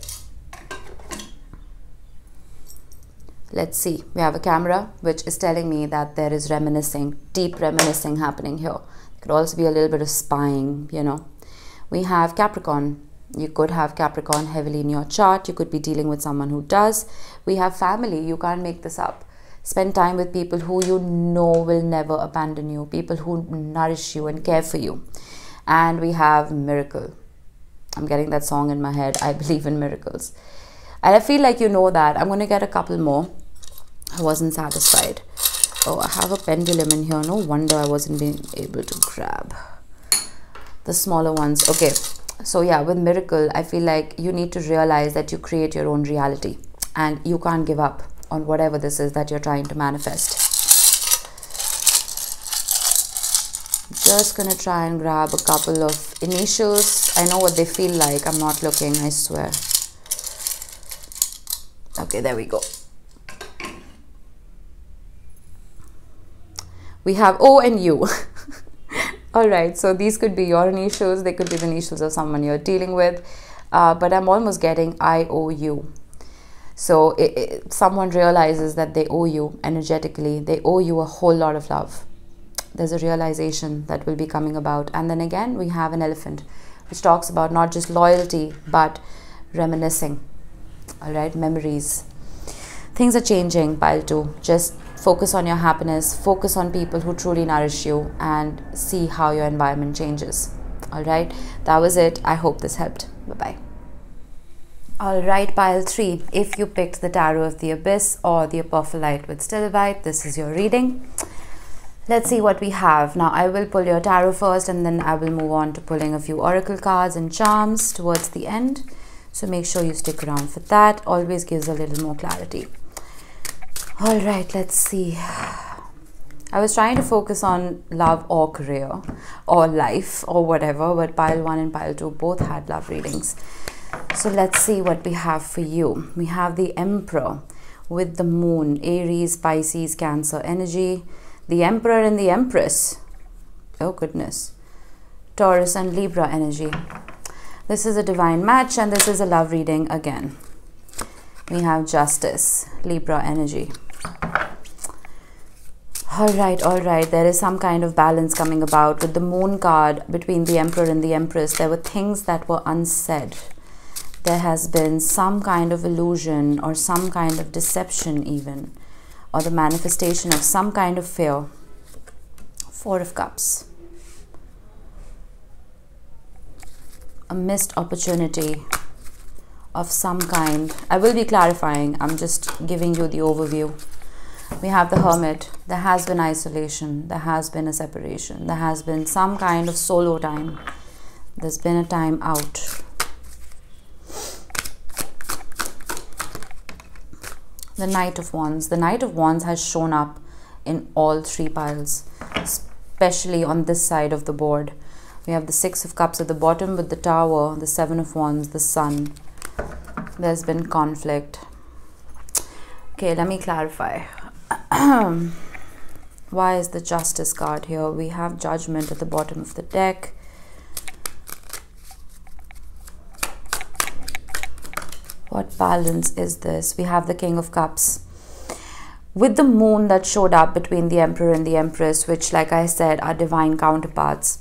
let's see. We have a camera, which is telling me that there is reminiscing, deep reminiscing happening here. It could also be a little bit of spying, you know. We have Capricorn. You could have Capricorn heavily in your chart. You could be dealing with someone who does. We have family. You can't make this up. Spend time with people who you know will never abandon you, people who nourish you and care for you. And we have miracle. I'm getting that song in my head. I believe in miracles. And I feel like you know that. I'm going to get a couple more. I wasn't satisfied. Oh, I have a pendulum in here. No wonder I wasn't being able to grab the smaller ones. Okay. So yeah, with miracle, I feel like you need to realize that you create your own reality and you can't give up on whatever this is that you're trying to manifest. Just gonna try and grab a couple of initials. I know what they feel like. I'm not looking, I swear. Okay, there we go. We have O and U. All right, so these could be your initials. They could be the initials of someone you're dealing with. But I'm almost getting IOU. So someone realizes that they owe you energetically. They owe you a whole lot of love. There's a realization that will be coming about. And then again, we have an elephant, which talks about not just loyalty, but reminiscing. All right, memories. Things are changing, pile two. Just focus on your happiness. Focus on people who truly nourish you and see how your environment changes. All right, that was it. I hope this helped. Bye-bye. All right, pile three. If you picked the Tarot of the Abyss or the Apophylite with Stelabite, this is your reading. Let's see what we have. Now, I will pull your tarot first, and then I will move on to pulling a few oracle cards and charms towards the end. So make sure you stick around for that. Always gives a little more clarity. All right, let's see. I was trying to focus on love or career or life or whatever, but pile one and pile two both had love readings. So let's see what we have for you. We have the Emperor with the Moon, Aries, Pisces, Cancer energy. The Emperor and the Empress. Oh goodness. Taurus and Libra energy. This is a divine match and this is a love reading again. We have Justice, Libra energy. All right, there is some kind of balance coming about with the Moon card between the Emperor and the Empress. There were things that were unsaid. There has been some kind of illusion or some kind of deception even, or the manifestation of some kind of fear. Four of Cups. A missed opportunity of some kind. I will be clarifying. I'm just giving you the overview. We have the Hermit. There has been isolation. There has been a separation. There has been some kind of solo time. There's been a time out. The Knight of Wands. The Knight of Wands has shown up in all three piles, especially on this side of the board. We have the Six of Cups at the bottom with the Tower, the Seven of Wands, the Sun. There's been conflict. Okay, let me clarify. Why is the Justice card here? We have Judgment at the bottom of the deck. What balance is this? We have the King of Cups with the Moon that showed up between the Emperor and the Empress, which, like I said, are divine counterparts.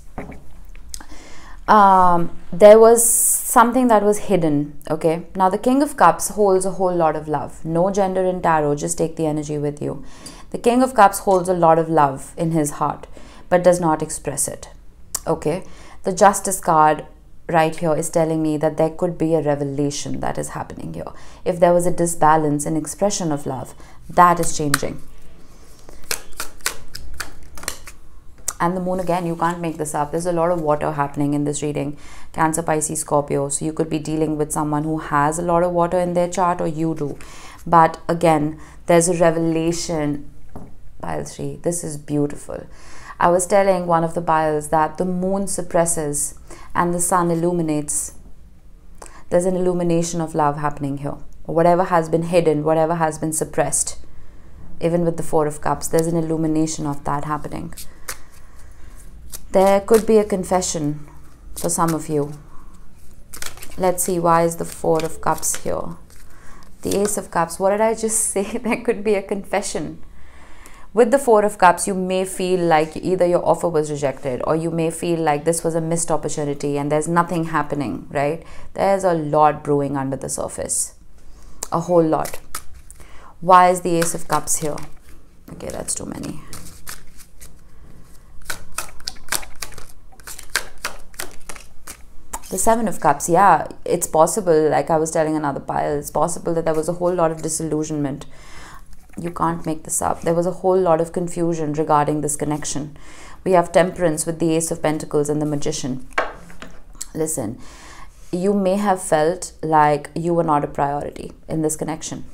There was something that was hidden, okay? Now, the King of Cups holds a whole lot of love. No gender in tarot, just take the energy with you. The King of Cups holds a lot of love in his heart, but does not express it, okay? The Justice card right here is telling me that there could be a revelation that is happening here. If there was a disbalance in expression of love, that is changing. And the Moon again, you can't make this up. There's a lot of water happening in this reading. Cancer, Pisces, Scorpio. So you could be dealing with someone who has a lot of water in their chart, or you do. But again, there's a revelation. Pile 3. This is beautiful. I was telling one of the piles that the Moon suppresses and the Sun illuminates. There's an illumination of love happening here. Whatever has been hidden, whatever has been suppressed. Even with the Four of Cups, there's an illumination of that happening. There could be a confession for some of you. Let's see, why is the Four of Cups here? The Ace of Cups. What did I just say? There could be a confession. With the Four of Cups, you may feel like either your offer was rejected, or you may feel like this was a missed opportunity and there's nothing happening, right? There's a lot brewing under the surface. A whole lot. Why is the Ace of Cups here? Okay, that's too many. The Seven of Cups, yeah, it's possible, like I was telling another pile, it's possible that there was a whole lot of disillusionment. You can't make this up. There was a whole lot of confusion regarding this connection. We have Temperance with the Ace of Pentacles and the Magician. Listen, you may have felt like you were not a priority in this connection.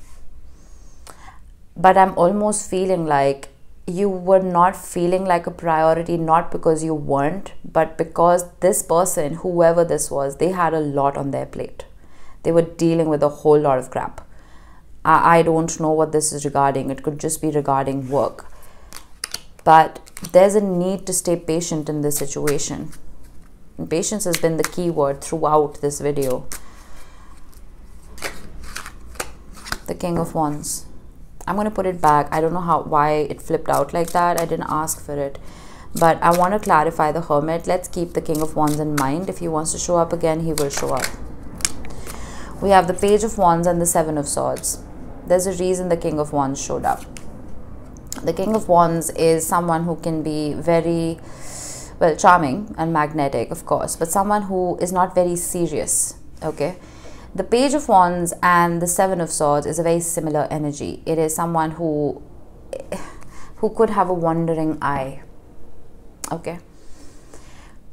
But I'm almost feeling like you were not feeling like a priority, not because you weren't, but because this person, whoever this was, they had a lot on their plate. They were dealing with a whole lot of crap. I don't know what this is regarding. It could just be regarding work. But there's a need to stay patient in this situation. And patience has been the key word throughout this video. The King of Wands. I'm going to put it back. I don't know why it flipped out like that. I didn't ask for it. But I want to clarify the Hermit. Let's keep the King of Wands in mind. If he wants to show up again, he will show up. We have the Page of Wands and the Seven of Swords. There's a reason the King of Wands showed up. The King of Wands is someone who can be very, well, charming and magnetic, of course, but someone who is not very serious, okay? The Page of Wands and the Seven of Swords is a very similar energy. It is someone who could have a wandering eye, okay?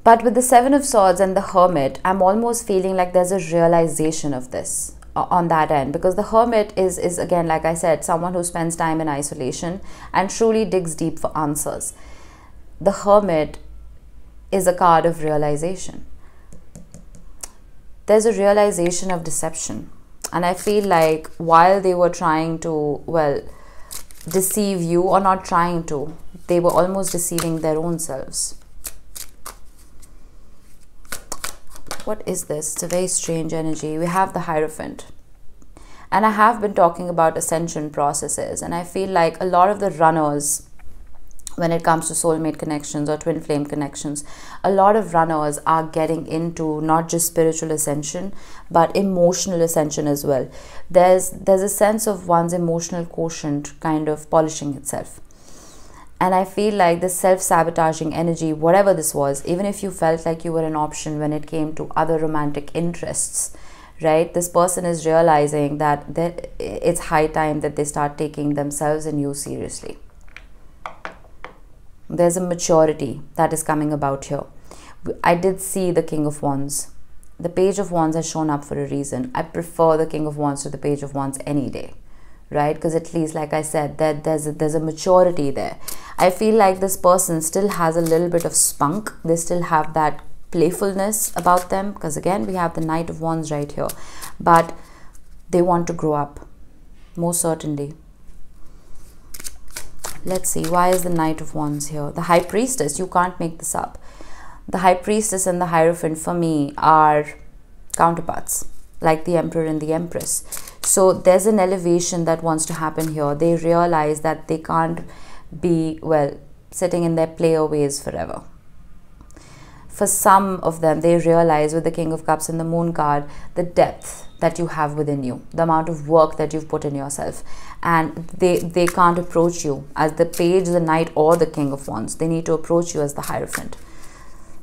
But with the Seven of Swords and the Hermit, I'm almost feeling like there's a realization of this on that end. Because the Hermit is again, like I said, someone who spends time in isolation and truly digs deep for answers. The Hermit is a card of realization. There's a realization of deception. And I feel like while they were trying to, well, deceive you, or not trying to, they were almost deceiving their own selves. What is this? It's a very strange energy. We have the Hierophant. And I have been talking about ascension processes. And I feel like a lot of the runners, when it comes to soulmate connections or twin flame connections, a lot of runners are getting into not just spiritual ascension, but emotional ascension as well. There's a sense of one's emotional quotient kind of polishing itself. And I feel like the self-sabotaging energy, whatever this was, even if you felt like you were an option when it came to other romantic interests, right? This person is realizing that it's high time that they start taking themselves and you seriously. There's a maturity that is coming about here. I did see the King of Wands. The Page of Wands has shown up for a reason. I prefer the King of Wands to the Page of Wands any day, right? Because at least, like I said, that there's a maturity there. I feel like this person still has a little bit of spunk. They still have that playfulness about them, because again we have the Knight of Wands right here, but they want to grow up, most certainly. Let's see, why is the Knight of Wands here? The High Priestess, you can't make this up. The High Priestess and the Hierophant for me are counterparts, like the Emperor and the Empress. So there's an elevation that wants to happen here. They realize that they can't be, well, sitting in their player ways forever. For some of them, they realize with the King of Cups and the Moon card, the depth that you have within you, the amount of work that you've put in yourself, and they can't approach you as the Page, the Knight, or the King of Wands. They need to approach you as the Hierophant,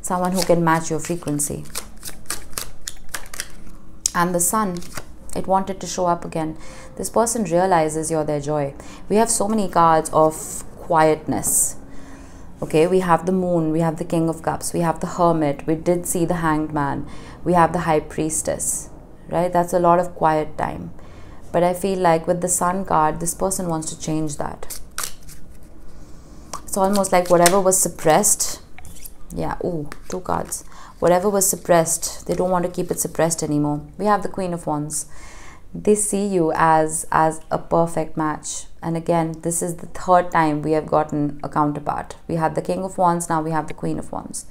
someone who can match your frequency. And the Sun, it wanted to show up again. This person realizes you're their joy. We have so many cards of quietness. Okay, we have the Moon, we have the King of Cups, we have the Hermit, we did see the Hanged Man, we have the High Priestess, right? That's a lot of quiet time. But I feel like with the Sun card, this person wants to change that. It's almost like whatever was suppressed, yeah, ooh, two cards. Whatever was suppressed, they don't want to keep it suppressed anymore. We have the Queen of Wands. They see you as a perfect match. And again, this is the third time we have gotten a counterpart. We had the King of Wands, now we have the Queen of Wands.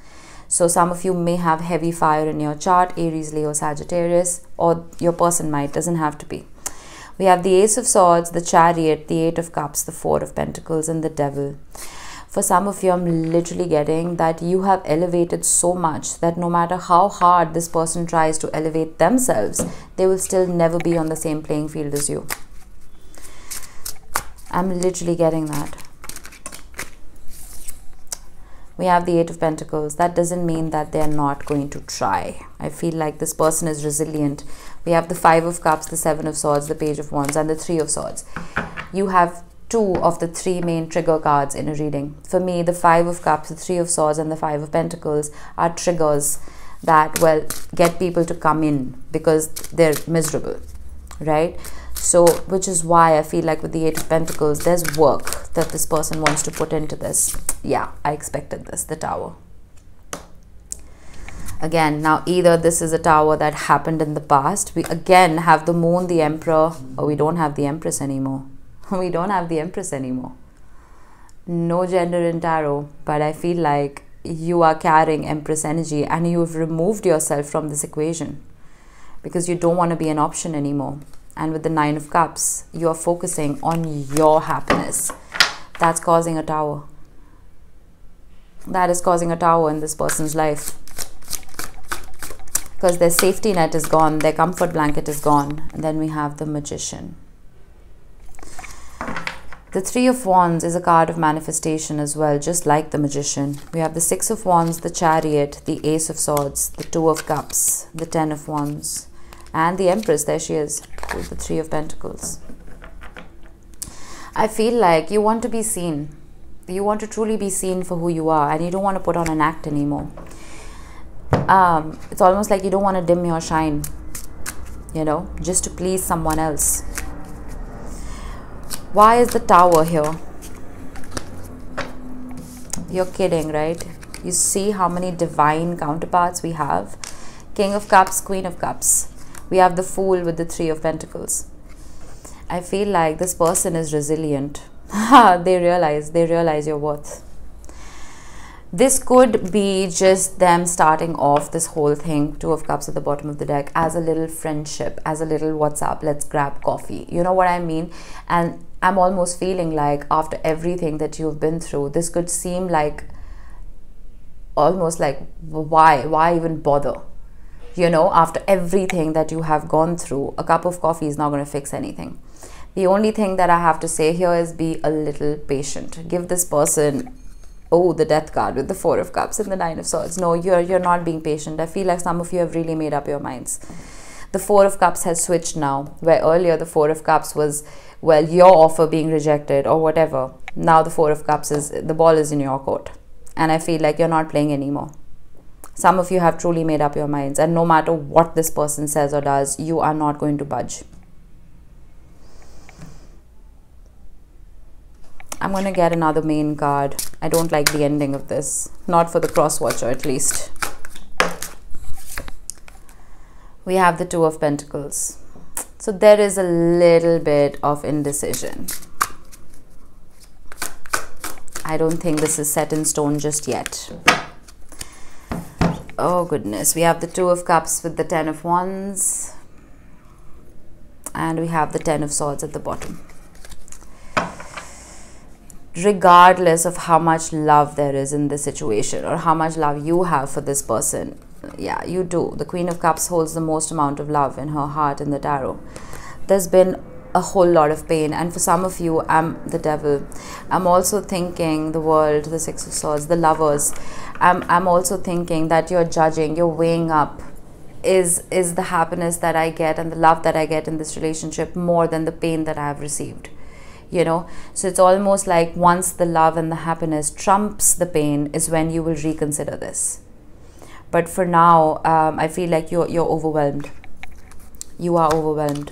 So some of you may have heavy fire in your chart, Aries, Leo, Sagittarius, or your person might, doesn't have to be. We have the Ace of Swords, the Chariot, the Eight of Cups, the Four of Pentacles, and the Devil. For some of you, I'm literally getting that you have elevated so much that no matter how hard this person tries to elevate themselves, they will still never be on the same playing field as you. I'm literally getting that. We have the Eight of Pentacles. That doesn't mean that they're not going to try. I feel like this person is resilient. We have the Five of Cups, the Seven of Swords, the Page of Wands, and the Three of Swords. You have two of the three main trigger cards in a reading. For me, the Five of Cups, the Three of Swords, and the Five of Pentacles are triggers that, well, get people to come in because they're miserable, right? So, which is why I feel like with the Eight of Pentacles, there's work that this person wants to put into this. Yeah, I expected this, the Tower. Again, now either this is a Tower that happened in the past. We again have the Moon, the Emperor. Oh, we don't have the Empress anymore. We don't have the Empress anymore. No gender in tarot, but I feel like you are carrying Empress energy and you've removed yourself from this equation because you don't want to be an option anymore. And with the Nine of Cups, you are focusing on your happiness. That's causing a Tower. That is causing a Tower in this person's life, because their safety net is gone, their comfort blanket is gone. And then we have the Magician. The Three of Wands is a card of manifestation as well, just like the Magician. We have the Six of Wands, the Chariot, the Ace of Swords, the Two of Cups, the Ten of Wands, and the Empress. There she is, with the Three of Pentacles. I feel like you want to be seen. You want to truly be seen for who you are, and you don't want to put on an act anymore. It's almost like you don't want to dim your shine, you know, just to please someone else. Why is the Tower here? You're kidding, right? You see how many divine counterparts we have. King of Cups, Queen of Cups. We have the Fool with the Three of Pentacles. I feel like this person is resilient. They realize your worth. This could be just them starting off this whole thing, Two of Cups at the bottom of the deck, as a little friendship, as a little WhatsApp, let's grab coffee. You know what I mean? And I'm almost feeling like after everything that you've been through, this could seem like, almost like, why even bother? You know, after everything that you have gone through, a cup of coffee is not going to fix anything. The only thing that I have to say here is be a little patient. Give this person... Oh, the Death card with the Four of Cups and the Nine of Swords. No, you're not being patient. I feel like some of you have really made up your minds. The Four of Cups has switched now, where earlier the Four of Cups was, well, your offer being rejected or whatever. Now the Four of Cups is, the ball is in your court. And I feel like you're not playing anymore. Some of you have truly made up your minds, and no matter what this person says or does, you are not going to budge. I'm going to get another main card. I don't like the ending of this. Not for the cross watcher, at least. We have the Two of Pentacles. So there is a little bit of indecision. I don't think this is set in stone just yet. Oh goodness, we have the Two of Cups with the Ten of Wands. And we have the Ten of Swords at the bottom. Regardless of how much love there is in this situation or how much love you have for this person, yeah, you do. The Queen of Cups holds the most amount of love in her heart in the tarot. There's been a whole lot of pain, and for some of you, I'm the Devil. I'm also thinking the World, the Six of Swords, the Lovers. I'm also thinking that you're judging, you're weighing up. Is the happiness that I get and the love that I get in this relationship more than the pain that I have received? You know, so it's almost like once the love and the happiness trumps the pain is when you will reconsider this. But for now, I feel like you're overwhelmed. You are overwhelmed.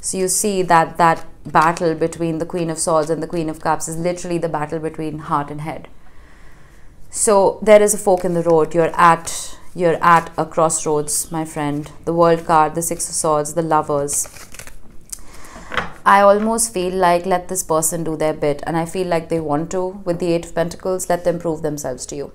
So you see that that battle between the Queen of Swords and the Queen of Cups is literally the battle between heart and head. So there is a fork in the road. You're at a crossroads, my friend. The World card, the Six of Swords, the Lovers. I almost feel like let this person do their bit, and I feel like they want to. With the Eight of Pentacles, let them prove themselves to you,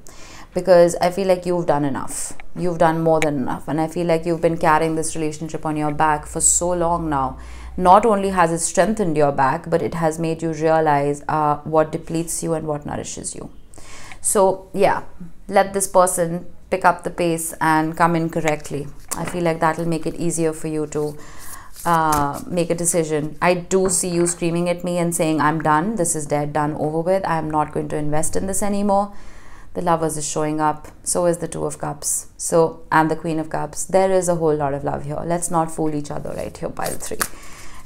because I feel like you've done enough. You've done more than enough, and I feel like you've been carrying this relationship on your back for so long now. Not only has it strengthened your back, but it has made you realize what depletes you and what nourishes you. So yeah, let this person pick up the pace and come in correctly. I feel like that will make it easier for you to make a decision. I do see you screaming at me and saying, I'm done, this is dead, done, over with, I'm not going to invest in this anymore. The Lovers is showing up, so is the Two of Cups, so, and the Queen of Cups. There is a whole lot of love here. Let's not fool each other right here, pile three.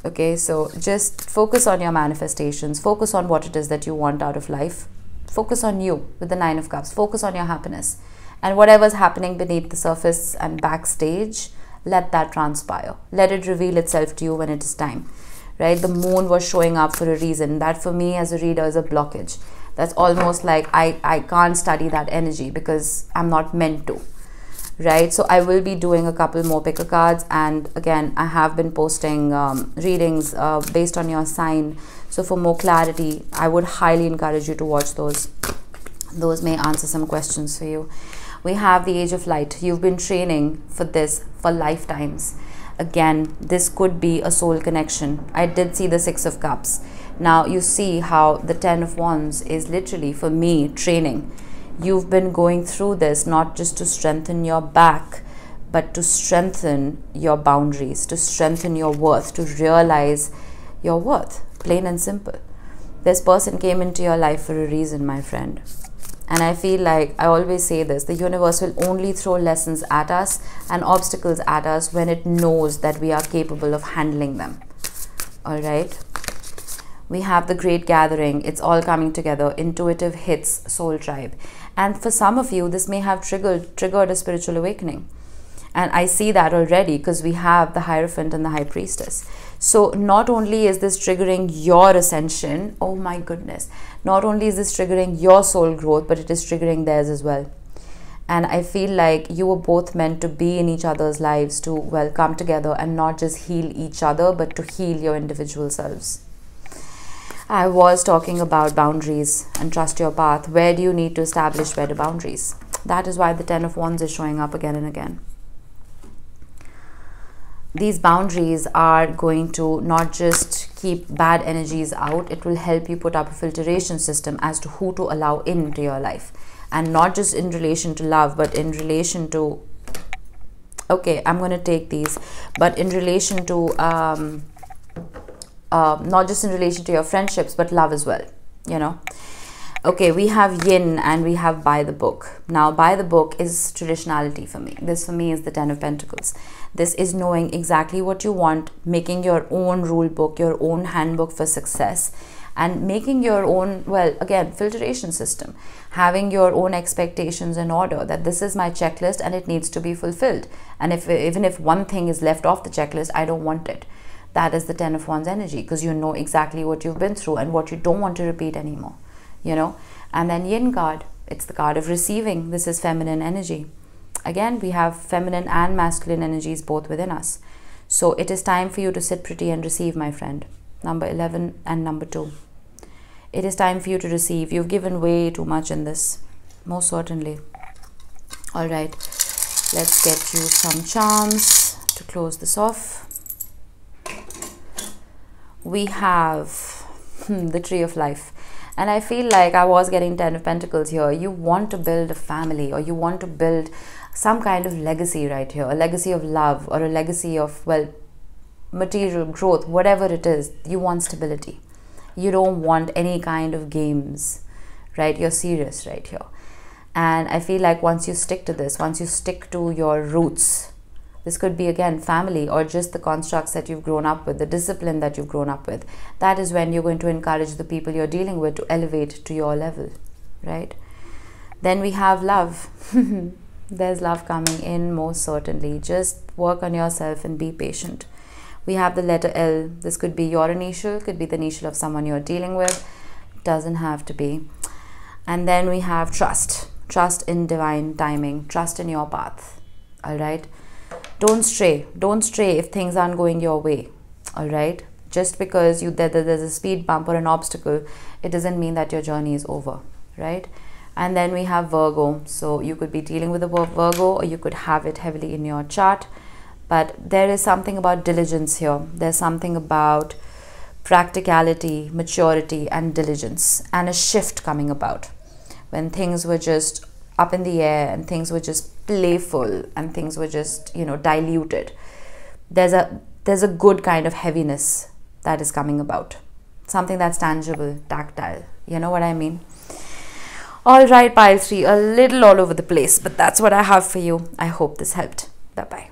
Okay, so just focus on your manifestations, focus on what it is that you want out of life, focus on you with the Nine of Cups, focus on your happiness, and whatever's happening beneath the surface and backstage, let that transpire. Let it reveal itself to you when it is time, right? The Moon was showing up for a reason. That for me as a reader is a blockage. That's almost like I can't study that energy because I'm not meant to, right? So I will be doing a couple more picker cards, and again, I have been posting readings based on your sign. So for more clarity, I would highly encourage you to watch those. Those may answer some questions for you. We have the Age of Light. You've been training for this for lifetimes. Again, this could be a soul connection. I did see the Six of Cups. Now you see how the Ten of Wands is literally, for me, training. You've been going through this not just to strengthen your back, but to strengthen your boundaries, to strengthen your worth, to realize your worth, plain and simple. This person came into your life for a reason, my friend. And I feel like, I always say this, the universe will only throw lessons at us and obstacles at us when it knows that we are capable of handling them. All right. We have the Great Gathering. It's all coming together. Intuitive hits, soul tribe. And for some of you, this may have triggered a spiritual awakening. And I see that already because we have the Hierophant and the High Priestess. So not only is this triggering your ascension, oh my goodness, not only is this triggering your soul growth, but it is triggering theirs as well. And I feel like you were both meant to be in each other's lives to, well, come together and not just heal each other, but to heal your individual selves. I was talking about boundaries and trust your path. Where do you need to establish better boundaries? That is why the Ten of Wands is showing up again and again. These boundaries are going to not just keep bad energies out, it will help you put up a filtration system as to who to allow into your life. And not just in relation to love, but in relation to, okay, I'm going to take these, but in relation to, not just in relation to your friendships, but love as well, you know. Okay, we have yin and we have by the book. Now, by the book is traditionality for me. This for me is the 10 of Pentacles. This is knowing exactly what you want, making your own rule book, your own handbook for success, and making your own, well, again, filtration system, having your own expectations in order that this is my checklist and it needs to be fulfilled. And if even if one thing is left off the checklist, I don't want it. That is the 10 of Wands energy, because you know exactly what you've been through and what you don't want to repeat anymore, you know. And then yin card, it's the card of receiving. This is feminine energy. Again, we have feminine and masculine energies both within us. So it is time for you to sit pretty and receive, my friend. Number 11 and number 2. It is time for you to receive. You've given way too much in this, most certainly. All right, let's get you some charms to close this off. We have the Tree of Life. And I feel like I was getting 10 of Pentacles here. You want to build a family, or you want to build some kind of legacy right here. A legacy of love, or a legacy of, well, material growth, whatever it is. You want stability. You don't want any kind of games, right? You're serious right here. And I feel like once you stick to this, once you stick to your roots, this could be, again, family, or just the constructs that you've grown up with, the discipline that you've grown up with. That is when you're going to encourage the people you're dealing with to elevate to your level, right? Then we have love. There's love coming in, most certainly. Just work on yourself and be patient. We have the letter L. This could be your initial, could be the initial of someone you're dealing with. Doesn't have to be. And then we have trust. Trust in divine timing. Trust in your path, all right? Don't stray. Don't stray if things aren't going your way, all right? Just because there's a speed bump or an obstacle, it doesn't mean that your journey is over, right? And then we have Virgo. So you could be dealing with a Virgo, or you could have it heavily in your chart. But there is something about diligence here. There's something about practicality, maturity, and diligence, and a shift coming about. When things were just up in the air, and things were just playful, and things were just, you know, diluted, there's a good kind of heaviness that is coming about, something that's tangible, tactile, you know what I mean? All right, pile 3, a little all over the place, but that's what I have for you. I hope this helped. Bye bye.